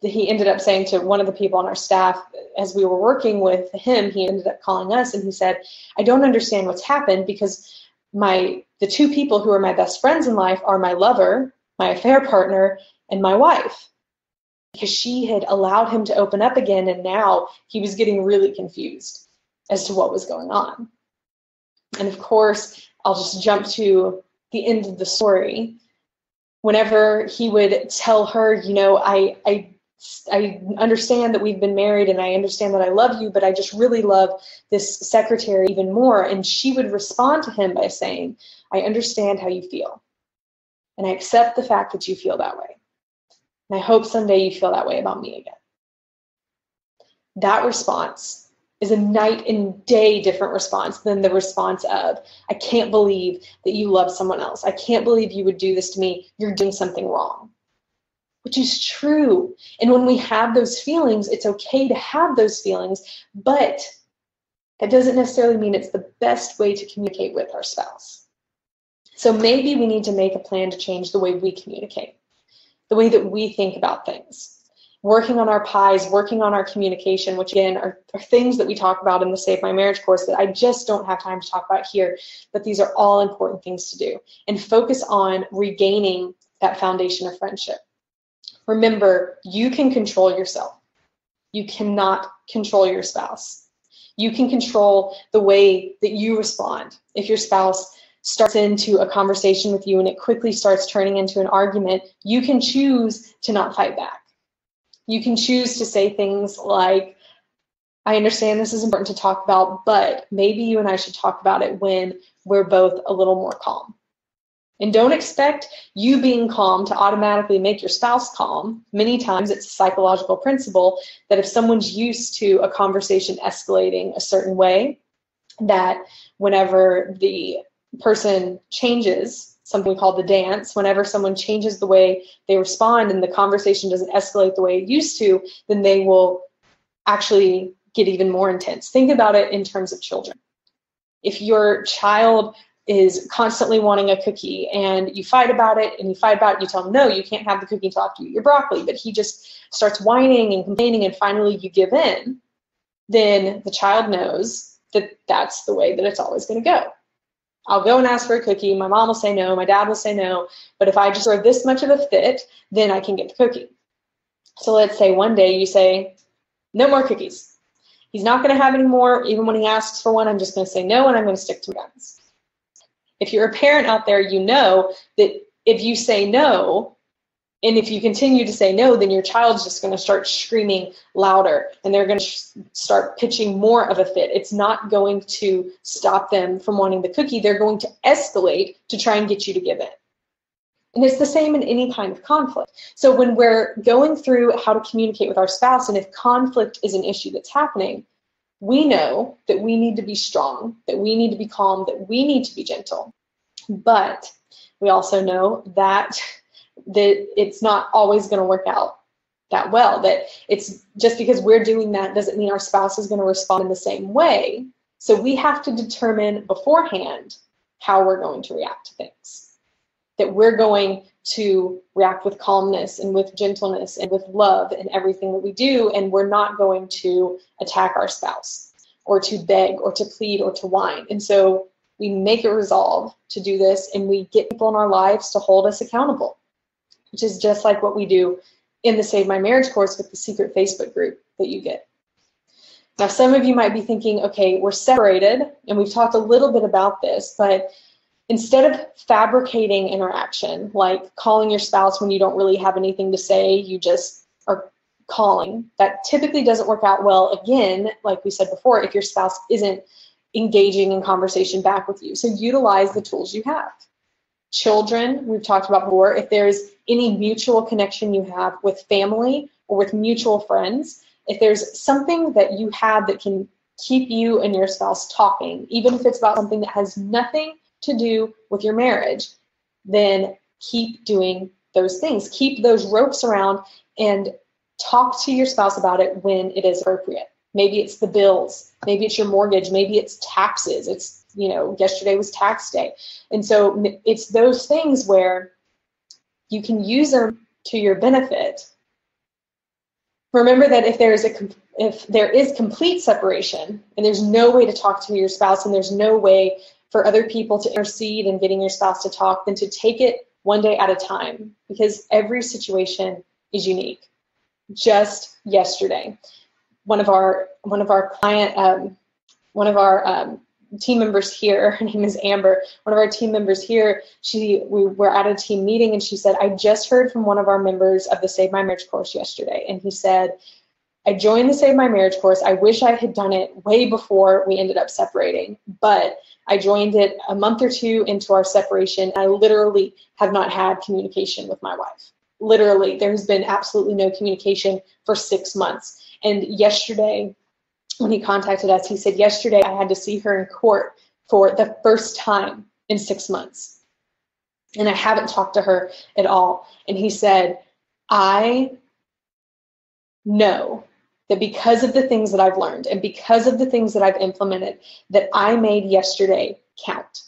he ended up saying to one of the people on our staff, as we were working with him, he ended up calling us, and he said, I don't understand what's happened, because my the two people who are my best friends in life are my lover, my affair partner, and my wife. Because she had allowed him to open up again, and now he was getting really confused as to what was going on. And of course, I'll just jump to the end of the story. Whenever he would tell her, you know, I, I, I understand that we've been married, and I understand that I love you, but I just really love this secretary even more. And she would respond to him by saying, I understand how you feel, and I accept the fact that you feel that way. And I hope someday you feel that way about me again. That response is a night and day different response than the response of, I can't believe that you love someone else. I can't believe you would do this to me. You're doing something wrong, which is true. And when we have those feelings, it's okay to have those feelings, but that doesn't necessarily mean it's the best way to communicate with our spouse. So maybe we need to make a plan to change the way we communicate, the way that we think about things. Working on our pies, working on our communication, which again are, are things that we talk about in the Save My Marriage course that I just don't have time to talk about here, but these are all important things to do. And focus on regaining that foundation of friendship. Remember, you can control yourself. You cannot control your spouse. You can control the way that you respond. If your spouse starts into a conversation with you and it quickly starts turning into an argument, you can choose to not fight back. You can choose to say things like, I understand this is important to talk about, but maybe you and I should talk about it when we're both a little more calm. And don't expect you being calm to automatically make your spouse calm. Many times it's a psychological principle that if someone's used to a conversation escalating a certain way, that whenever the person changes, something called the dance, whenever someone changes the way they respond and the conversation doesn't escalate the way it used to, then they will actually get even more intense. Think about it in terms of children. If your child is constantly wanting a cookie and you fight about it and you fight about it, you tell him, no, you can't have the cookie until after you eat your broccoli, but he just starts whining and complaining and finally you give in, then the child knows that that's the way that it's always going to go. I'll go and ask for a cookie. My mom will say no. My dad will say no. But if I just throw this much of a fit, then I can get the cookie. So let's say one day you say, no more cookies. He's not going to have any more. Even when he asks for one, I'm just going to say no, and I'm going to stick to my guns. If you're a parent out there, you know that if you say no, and if you continue to say no, then your child's just going to start screaming louder, and they're going to sh- start pitching more of a fit. It's not going to stop them from wanting the cookie. They're going to escalate to try and get you to give in. And it's the same in any kind of conflict. So when we're going through how to communicate with our spouse, and if conflict is an issue that's happening, we know that we need to be strong, that we need to be calm, that we need to be gentle. But we also know that that it's not always going to work out that well, that it's just because we're doing that doesn't mean our spouse is going to respond in the same way. So we have to determine beforehand how we're going to react to things, that we're going to react with calmness and with gentleness and with love in everything that we do, and we're not going to attack our spouse or to beg or to plead or to whine. And so we make a resolve to do this, and we get people in our lives to hold us accountable, which is just like what we do in the Save My Marriage course with the secret Facebook group that you get. Now, some of you might be thinking, okay, we're separated, and we've talked a little bit about this, but instead of fabricating interaction, like calling your spouse when you don't really have anything to say, you just are calling. That typically doesn't work out well, again, like we said before, if your spouse isn't engaging in conversation back with you. So utilize the tools you have. Children, we've talked about before, if there's any mutual connection you have with family or with mutual friends, if there's something that you have that can keep you and your spouse talking, even if it's about something that has nothing to do with your marriage, then keep doing those things. Keep those ropes around and talk to your spouse about it when it is appropriate. Maybe it's the bills, maybe it's your mortgage, maybe it's taxes. It's, you know, yesterday was tax day. And so it's those things where you can use them to your benefit. Remember that if there is a if there is complete separation and there's no way to talk to your spouse and there's no way for other people to intercede in getting your spouse to talk, then to take it one day at a time, because every situation is unique. Just yesterday, one of our one of our client um, one of our um, team members here, her name is Amber, one of our team members here, she we were at a team meeting and she said, I just heard from one of our members of the Save My Marriage course yesterday, and he said, I joined the Save My Marriage course. I wish I had done it way before we ended up separating, but I joined it a month or two into our separation. I literally have not had communication with my wife. Literally, there's been absolutely no communication for six months. And yesterday, when he contacted us, he said, yesterday I had to see her in court for the first time in six months. And I haven't talked to her at all. And he said, I know that because of the things that I've learned and because of the things that I've implemented, that I made yesterday count.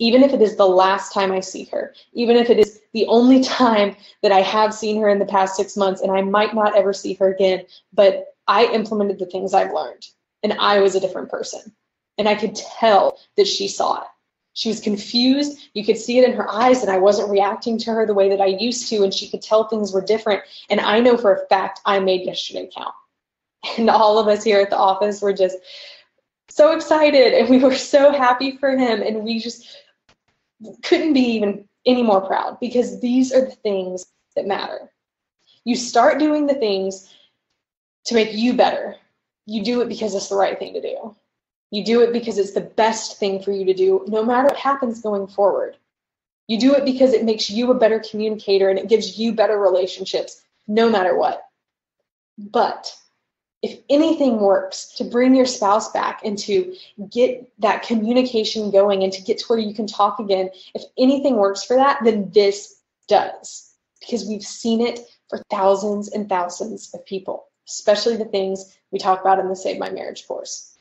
Even if it is the last time I see her, even if it is the only time that I have seen her in the past six months and I might not ever see her again, but I implemented the things I've learned and I was a different person. And I could tell that she saw it. She was confused. You could see it in her eyes that I wasn't reacting to her the way that I used to, and she could tell things were different. And I know for a fact I made yesterday count. And all of us here at the office were just so excited, and we were so happy for him, and we just couldn't be even any more proud, because these are the things that matter. You start doing the things to make you better. You do it because it's the right thing to do. You do it because it's the best thing for you to do, no matter what happens going forward. You do it because it makes you a better communicator and it gives you better relationships, no matter what. But if anything works to bring your spouse back and to get that communication going and to get to where you can talk again, if anything works for that, then this does, because we've seen it for thousands and thousands of people, especially the things we talk about in the Save My Marriage course.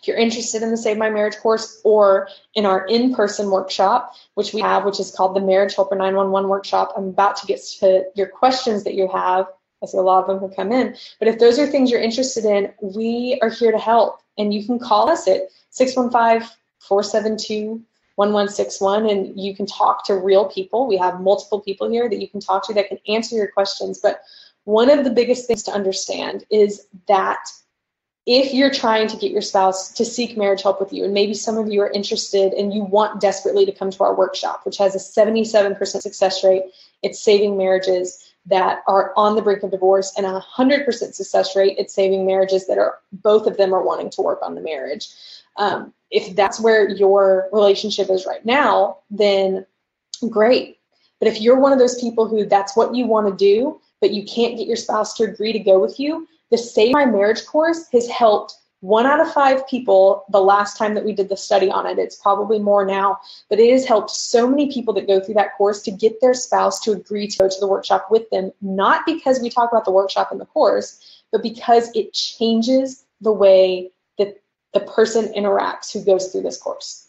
If you're interested in the Save My Marriage course or in our in-person workshop, which we have, which is called the Marriage Helper nine one one workshop, I'm about to get to your questions that you have. I see a lot of them have come in. But if those are things you're interested in, we are here to help. And you can call us at six one five, four seven two, one one six one, and you can talk to real people. We have multiple people here that you can talk to that can answer your questions. But one of the biggest things to understand is that if you're trying to get your spouse to seek marriage help with you, and maybe some of you are interested and you want desperately to come to our workshop, which has a seventy-seven percent success rate, it's saving marriages that are on the brink of divorce, and a one hundred percent success rate at saving marriages that are, both of them are wanting to work on the marriage. Um, if that's where your relationship is right now, then great. But if you're one of those people who that's what you want to do, but you can't get your spouse to agree to go with you, the Save My Marriage course has helped one out of five people the last time that we did the study on it. It's probably more now, but it has helped so many people that go through that course to get their spouse to agree to go to the workshop with them, not because we talk about the workshop in the course, but because it changes the way that the person interacts who goes through this course.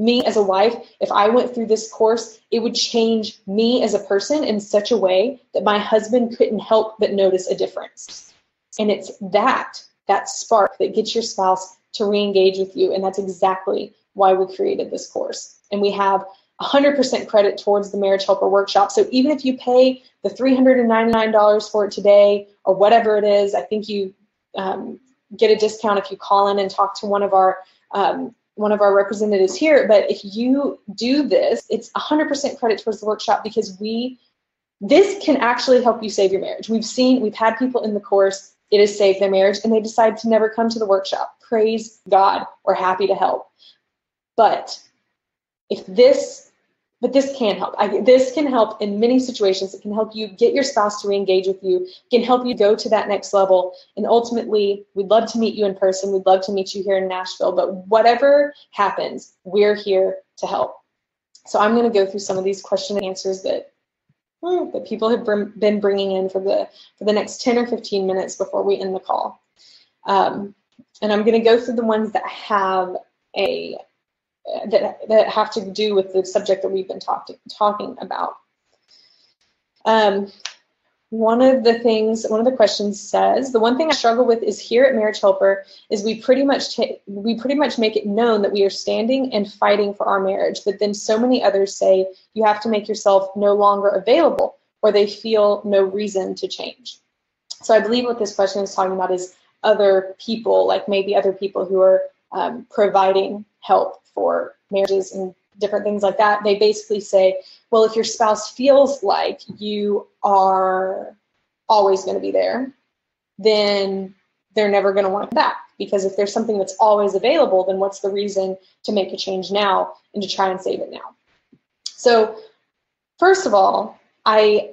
Me as a wife, if I went through this course, it would change me as a person in such a way that my husband couldn't help but notice a difference. And it's that that spark that gets your spouse to re-engage with you. And that's exactly why we created this course. And we have one hundred percent credit towards the Marriage Helper workshop. So even if you pay the three hundred ninety-nine dollars for it today or whatever it is, I think you um, get a discount if you call in and talk to one of our um, one of our representatives here. But if you do this, it's one hundred percent credit towards the workshop, because we This can actually help you save your marriage. We've seen, we've had people in the course, it has saved their marriage, and they decide to never come to the workshop. Praise God, we're happy to help. But if this, but this can help. I, this can help in many situations. It can help you get your spouse to re-engage with you. It can help you go to that next level. And ultimately, we'd love to meet you in person. We'd love to meet you here in Nashville. But whatever happens, we're here to help. So I'm going to go through some of these question and answers that that people have been bringing in for the for the next ten or fifteen minutes before we end the call. Um, and I'm going to go through the ones that have a that that have to do with the subject that we've been talking talking about. Um, one of the things, one of the questions says, the one thing I struggle with is here at Marriage Helper is we pretty much ta- we pretty much make it known that we are standing and fighting for our marriage, but then so many others say you have to make yourself no longer available, or they feel no reason to change. So I believe what this question is talking about is other people, like maybe other people who are um, providing help for marriages and different things like that. They basically say, well, if your spouse feels like you are always going to be there, then they're never going to want to come back, because if there's something that's always available, then what's the reason to make a change now and to try and save it now? So first of all, I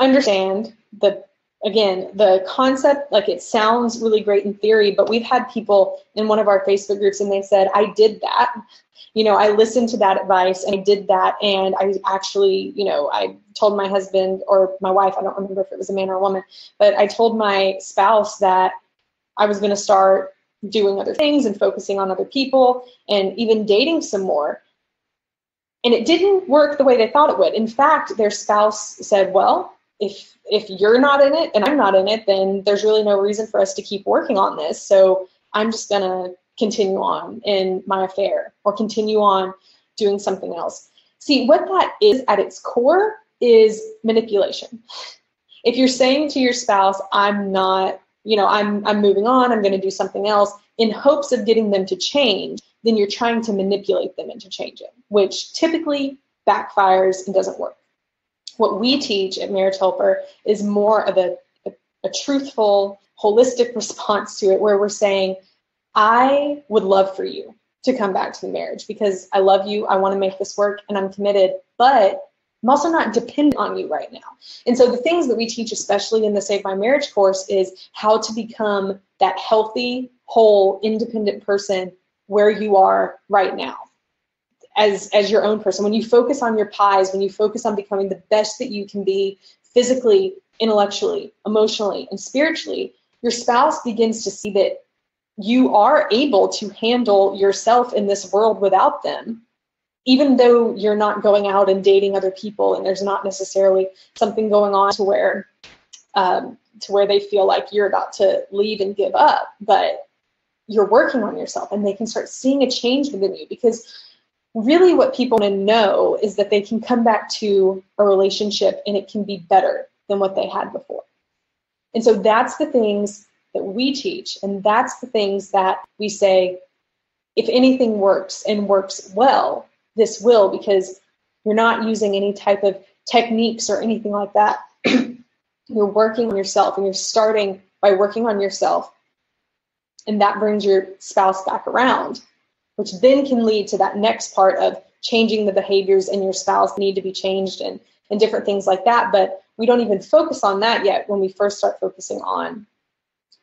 understand the, again, the concept, like it sounds really great in theory, but we've had people in one of our Facebook groups and they said, I did that. You know, I listened to that advice and I did that. And I actually, you know, I told my husband or my wife, I don't remember if it was a man or a woman, but I told my spouse that I was going to start doing other things and focusing on other people and even dating some more. And it didn't work the way they thought it would. In fact, their spouse said, well, If if you're not in it and I'm not in it, then there's really no reason for us to keep working on this. So I'm just going to continue on in my affair or continue on doing something else. See, what that is at its core is manipulation. If you're saying to your spouse, I'm not, you know, I'm I'm moving on, I'm going to do something else in hopes of getting them to change, then you're trying to manipulate them into changing, which typically backfires and doesn't work. What we teach at Marriage Helper is more of a, a, a truthful, holistic response to it, where we're saying, I would love for you to come back to the marriage because I love you, I want to make this work, and I'm committed, but I'm also not dependent on you right now. And so the things that we teach, especially in the Save My Marriage course, is how to become that healthy, whole, independent person where you are right now. As, as your own person, when you focus on your pies, when you focus on becoming the best that you can be physically, intellectually, emotionally, and spiritually, your spouse begins to see that you are able to handle yourself in this world without them, even though you're not going out and dating other people and there's not necessarily something going on to where, um, to where they feel like you're about to leave and give up, but you're working on yourself and they can start seeing a change within you. Because really what people want to know is that they can come back to a relationship and it can be better than what they had before. And so that's the things that we teach, and that's the things that we say, if anything works and works well, this will, because you're not using any type of techniques or anything like that. You're working on yourself, and you're starting by working on yourself, and that brings your spouse back around, which then can lead to that next part of changing the behaviors in your spouse need to be changed and, and different things like that. But we don't even focus on that yet when we first start focusing on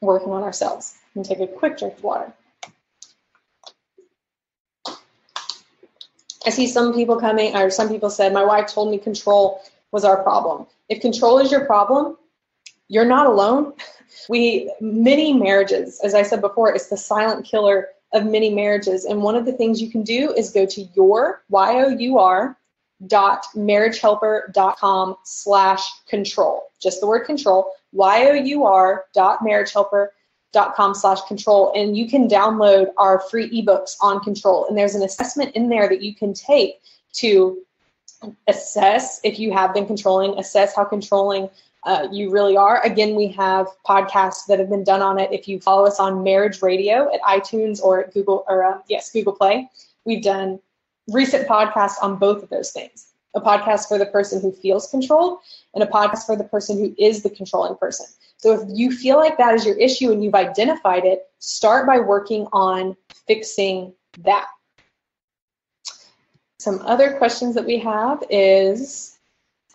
working on ourselves. And take a quick drink of water. I see some people coming, or some people said, my wife told me control was our problem. If control is your problem, you're not alone. We, many marriages, as I said before, it's the silent killer of many marriages. And one of the things you can do is go to your Y O U R dot marriagehelper.com slash control. Just the word control, Y O U R dot marriagehelper.com slash control. And you can download our free ebooks on control. And there's an assessment in there that you can take to assess if you have been controlling, assess how controlling Uh, you really are. Again, we have podcasts that have been done on it. If you follow us on Marriage Radio at iTunes or at Google, or uh, yes, Google Play, we've done recent podcasts on both of those things. a podcast for the person who feels controlled, and a podcast for the person who is the controlling person. So if you feel like that is your issue and you've identified it, start by working on fixing that. Some other questions that we have is,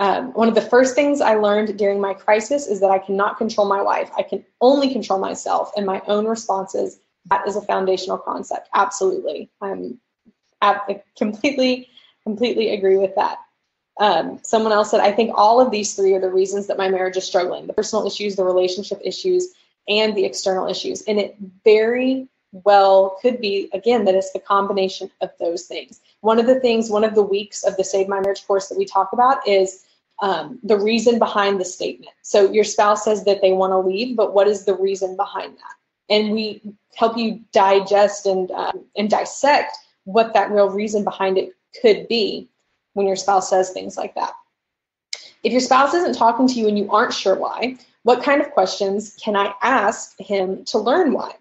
um, one of the first things I learned during my crisis is that I cannot control my wife. I can only control myself and my own responses. That is a foundational concept. Absolutely. I'm I completely, completely agree with that. Um, someone else said, I think all of these three are the reasons that my marriage is struggling, the personal issues, the relationship issues, and the external issues. And it very well could be, again, that it's the combination of those things. One of the things, one of the weeks of the Save My Marriage course that we talk about is um, the reason behind the statement. So your spouse says that they want to leave, but what is the reason behind that? And we help you digest and, um, and dissect what that real reason behind it could be when your spouse says things like that. If your spouse isn't talking to you and you aren't sure why, what kind of questions can I ask him to learn why?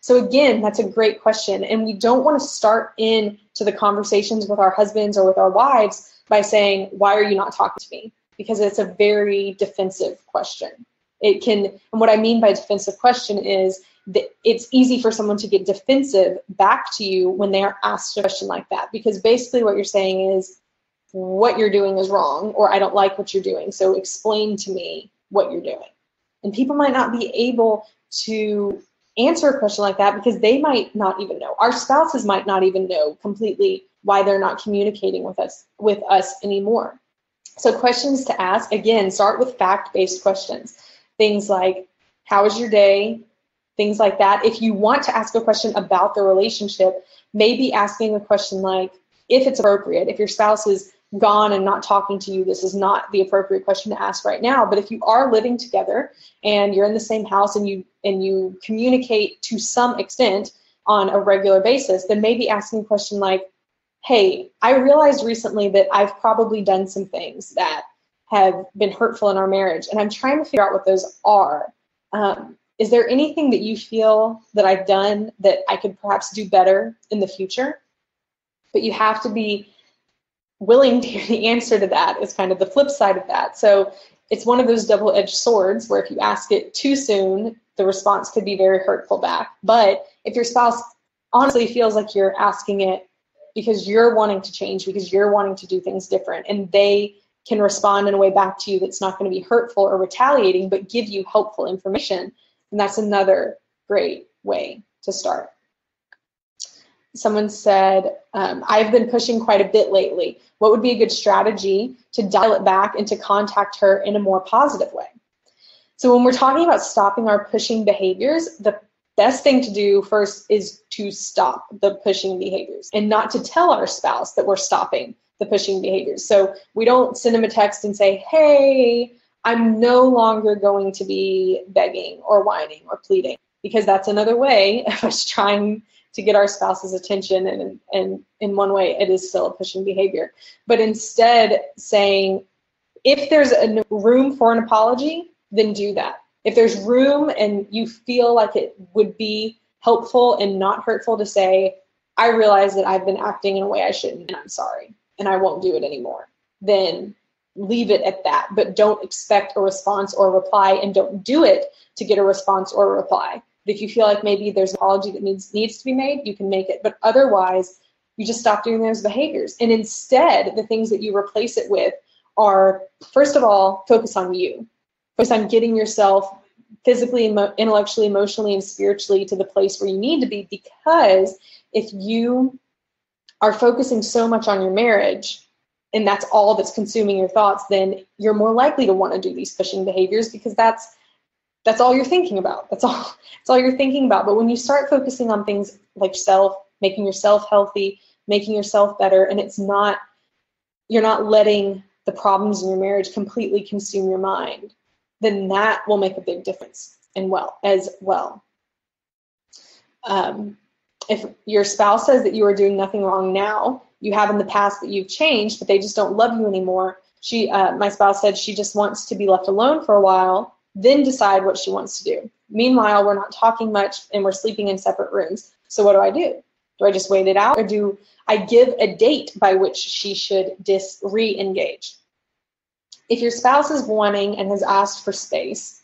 So again, that's a great question. And we don't want to start in to the conversations with our husbands or with our wives by saying, why are you not talking to me? Because it's a very defensive question. It can, and what I mean by defensive question is that it's easy for someone to get defensive back to you when they are asked a question like that, because basically what you're saying is, what you're doing is wrong, or I don't like what you're doing, so explain to me what you're doing. And people might not be able to answer a question like that because they might not even know. Our spouses might not even know completely why they're not communicating with us with us anymore. So questions to ask, again, start with fact-based questions. Things like, how was your day? Things like that. If you want to ask a question about the relationship, maybe asking a question like, if it's appropriate, if your spouse is gone and not talking to you, this is not the appropriate question to ask right now. But if you are living together and you're in the same house and you and you communicate to some extent on a regular basis, then maybe asking a question like, hey, I realized recently that I've probably done some things that have been hurtful in our marriage, and I'm trying to figure out what those are. Um, is there anything that you feel that I've done that I could perhaps do better in the future? But you have to be willing to hear the answer to that is kind of the flip side of that. So it's one of those double-edged swords where if you ask it too soon, the response could be very hurtful back. But if your spouse honestly feels like you're asking it because you're wanting to change, because you're wanting to do things different, and they can respond in a way back to you that's not going to be hurtful or retaliating, but give you helpful information, and that's another great way to start. Someone said, um, I've been pushing quite a bit lately. What would be a good strategy to dial it back and to contact her in a more positive way? So when we're talking about stopping our pushing behaviors, the best thing to do first is to stop the pushing behaviors and not to tell our spouse that we're stopping the pushing behaviors. So we don't send them a text and say, hey, I'm no longer going to be begging or whining or pleading, because that's another way of us trying to get our spouse's attention, and, and in one way it is still a pushing behavior. But instead saying, if there's a room for an apology, then do that. If there's room and you feel like it would be helpful and not hurtful to say, I realize that I've been acting in a way I shouldn't, and I'm sorry, and I won't do it anymore, then leave it at that. But don't expect a response or a reply, and don't do it to get a response or a reply. If you feel like maybe there's an apology that needs needs to be made, you can make it. But otherwise, you just stop doing those behaviors. And instead, the things that you replace it with are, first of all, focus on you. Focus on getting yourself physically, intellectually, emotionally, and spiritually to the place where you need to be. Because if you are focusing so much on your marriage, and that's all that's consuming your thoughts, then you're more likely to want to do these pushing behaviors, because that's That's all you're thinking about. That's all, that's all you're thinking about. But when you start focusing on things like yourself, making yourself healthy, making yourself better, and it's not, you're not letting the problems in your marriage completely consume your mind, then that will make a big difference and well as well. Um, if your spouse says that you are doing nothing wrong now, you have in the past that you've changed, but they just don't love you anymore. She, uh, my spouse said she just wants to be left alone for a while, then decide what she wants to do. Meanwhile, we're not talking much and we're sleeping in separate rooms. So what do I do? Do I just wait it out, or do I give a date by which she should dis re-engage? If your spouse is wanting and has asked for space,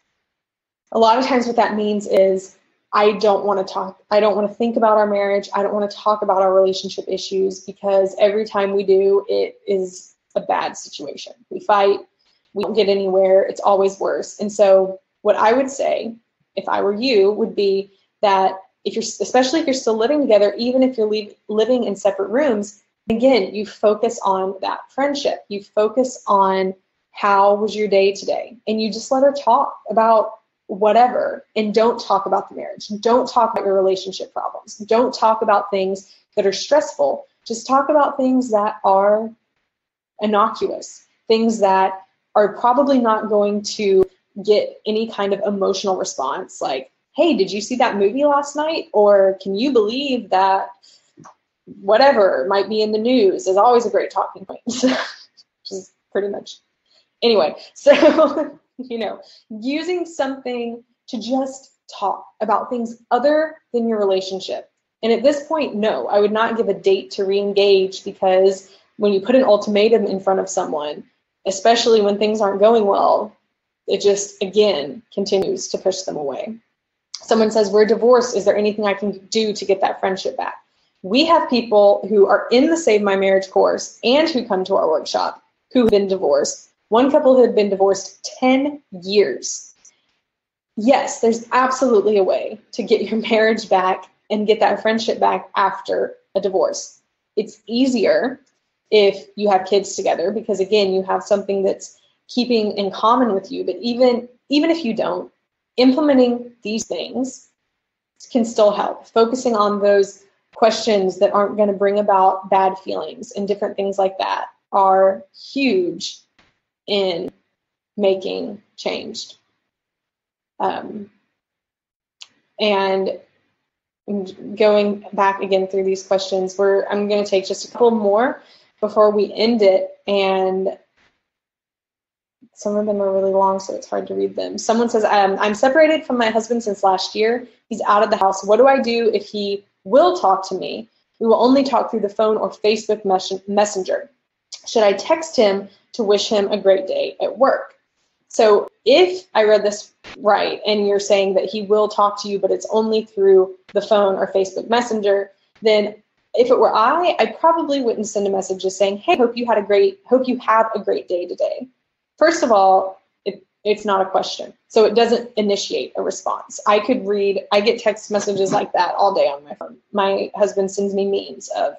a lot of times what that means is, I don't want to talk, I don't want to think about our marriage, I don't want to talk about our relationship issues, because every time we do, it is a bad situation. We fight, we don't get anywhere, it's always worse. And so what I would say, if I were you, would be that if you're, especially if you're still living together, even if you're leave, living in separate rooms, again, you focus on that friendship. You focus on how was your day today, and you just let her talk about whatever, and don't talk about the marriage. Don't talk about your relationship problems. Don't talk about things that are stressful. Just talk about things that are innocuous, things that are probably not going to get any kind of emotional response, like, hey, did you see that movie last night? Or can you believe that whatever might be in the news is always a great talking point, which is pretty much. Anyway, so... You know, using something to just talk about things other than your relationship. And at this point, no, I would not give a date to re-engage, because when you put an ultimatum in front of someone, especially when things aren't going well, it just, again, continues to push them away. Someone says, we're divorced. Is there anything I can do to get that friendship back? We have people who are in the Save My Marriage course and who come to our workshop who have been divorced. One couple who had been divorced ten years. Yes, there's absolutely a way to get your marriage back and get that friendship back after a divorce. It's easier if you have kids together, because again, you have something that's keeping in common with you. But even, even if you don't, implementing these things can still help. Focusing on those questions that aren't going to bring about bad feelings and different things like that are huge in making change. Um, and going back again through these questions, we're, I'm going to take just a couple more before we end it. And some of them are really long, so it's hard to read them. Someone says, um, I'm separated from my husband since last year. He's out of the house. What do I do if he will talk to me? We will only talk through the phone or Facebook mes- messenger. Should I text him to wish him a great day at work? So if I read this right, and you're saying that he will talk to you, but it's only through the phone or Facebook Messenger, then if it were I, I probably wouldn't send a message just saying, hey, hope you had a great, hope you have a great day today. First of all, it, it's not a question. So it doesn't initiate a response. I could read, I get text messages like that all day on my phone. My husband sends me memes of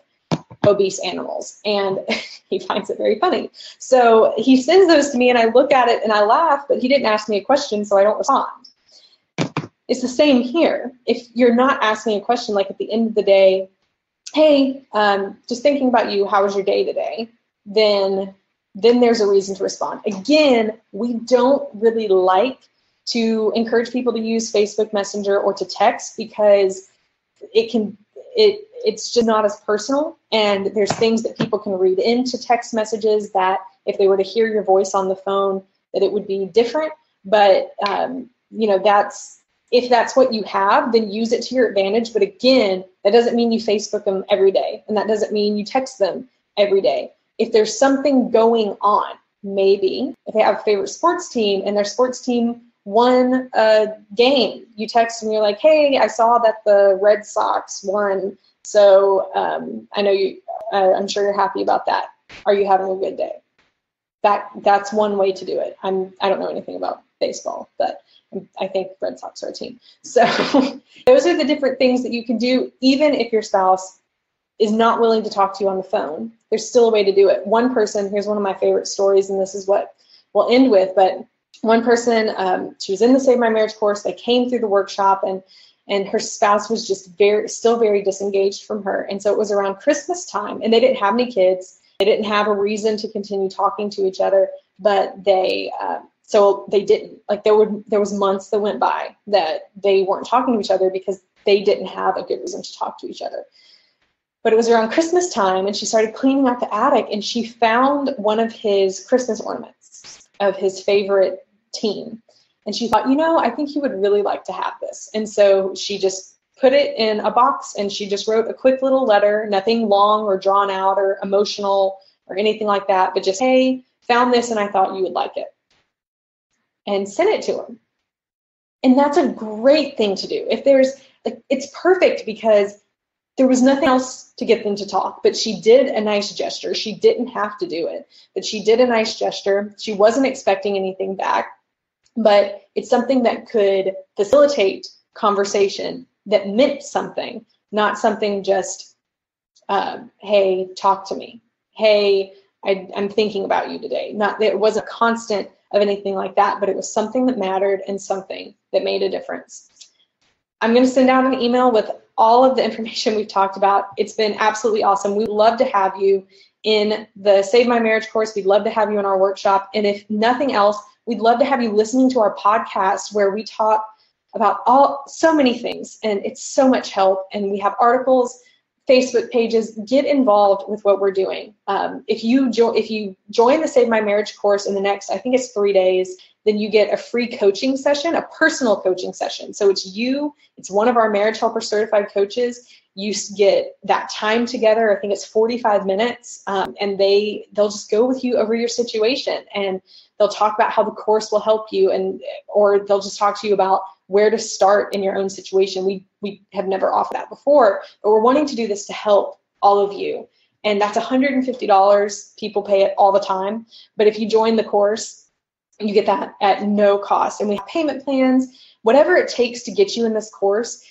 obese animals, and he finds it very funny. So he sends those to me, and I look at it and I laugh, but he didn't ask me a question, so I don't respond. It's the same here. If you're not asking a question, like at the end of the day, hey, um, just thinking about you, how was your day today? Then, then there's a reason to respond. Again, we don't really like to encourage people to use Facebook Messenger or to text, because it can, it, it's just not as personal, and there's things that people can read into text messages that if they were to hear your voice on the phone, that it would be different. But, um, you know, that's, if that's what you have, then use it to your advantage. But again, that doesn't mean you Facebook them every day, and that doesn't mean you text them every day. If there's something going on, maybe if they have a favorite sports team and their sports team won a game, you text and you're like, hey, I saw that the Red Sox won. So um, I know you, uh, I'm sure you're happy about that. Are you having a good day? That that's one way to do it. I'm I don't know anything about baseball, but I think Red Sox are a team. So those are the different things that you can do, even if your spouse is not willing to talk to you on the phone. There's still a way to do it. One person, here's one of my favorite stories, and this is what we'll end with. But one person, um, she was in the Save My Marriage course. They came through the workshop, and And her spouse was just very, still very disengaged from her. And so it was around Christmas time, and they didn't have any kids. They didn't have a reason to continue talking to each other, but they, uh, so they didn't. Like there would, there was months that went by that they weren't talking to each other because they didn't have a good reason to talk to each other. But it was around Christmas time, and she started cleaning out the attic, and she found one of his Christmas ornaments of his favorite team. And she thought, you know, I think he would really like to have this. And so she just put it in a box, and she just wrote a quick little letter, nothing long or drawn out or emotional or anything like that, but just, hey, found this and I thought you would like it, and sent it to him. And that's a great thing to do. If there's, like, it's perfect because there was nothing else to get them to talk, but she did a nice gesture. She didn't have to do it, but she did a nice gesture. She wasn't expecting anything back, but it's something that could facilitate conversation that meant something, not something just, uh, hey, talk to me. Hey, I, I'm thinking about you today. Not that it wasn't constant of anything like that, but it was something that mattered and something that made a difference. I'm going to send out an email with all of the information we've talked about. It's been absolutely awesome. We'd love to have you in the Save My Marriage course. We'd love to have you in our workshop. And if nothing else, we'd love to have you listening to our podcast where we talk about all so many things, and it's so much help. And we have articles, Facebook pages. Get involved with what we're doing. Um, if you jo- if you join the Save My Marriage course in the next, I think it's three days, then you get a free coaching session, a personal coaching session. So it's you, it's one of our Marriage Helper certified coaches. You get that time together. I think it's forty-five minutes, um, and they, they'll just go with you over your situation, and they'll talk about how the course will help you, and or they'll just talk to you about where to start in your own situation. We, we have never offered that before, but we're wanting to do this to help all of you. And that's one hundred fifty dollars. People pay it all the time. But if you join the course, you get that at no cost. And we have payment plans, whatever it takes to get you in this course.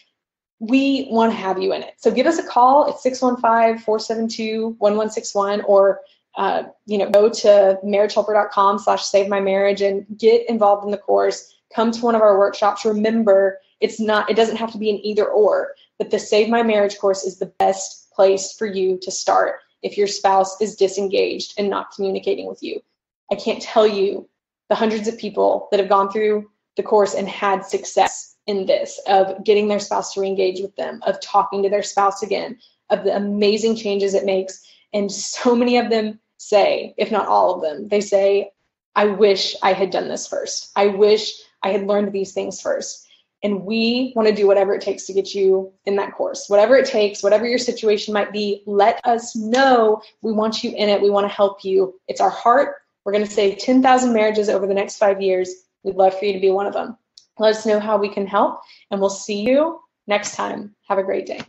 We want to have you in it. So give us a call at six one five, four seven two, one one six one, or uh, you know, go to marriagehelper.com slash save my marriage and get involved in the course. Come to one of our workshops. Remember, it's not, it doesn't have to be an either or, but the Save My Marriage course is the best place for you to start if your spouse is disengaged and not communicating with you. I can't tell you the hundreds of people that have gone through the course and had success in this, of getting their spouse to reengage with them, of talking to their spouse again, of the amazing changes it makes. And so many of them say, if not all of them, they say, I wish I had done this first. I wish I had learned these things first. And we want to do whatever it takes to get you in that course. Whatever it takes, whatever your situation might be, let us know. We want you in it. We want to help you. It's our heart. We're going to save ten thousand marriages over the next five years. We'd love for you to be one of them. Let us know how we can help, and we'll see you next time. Have a great day.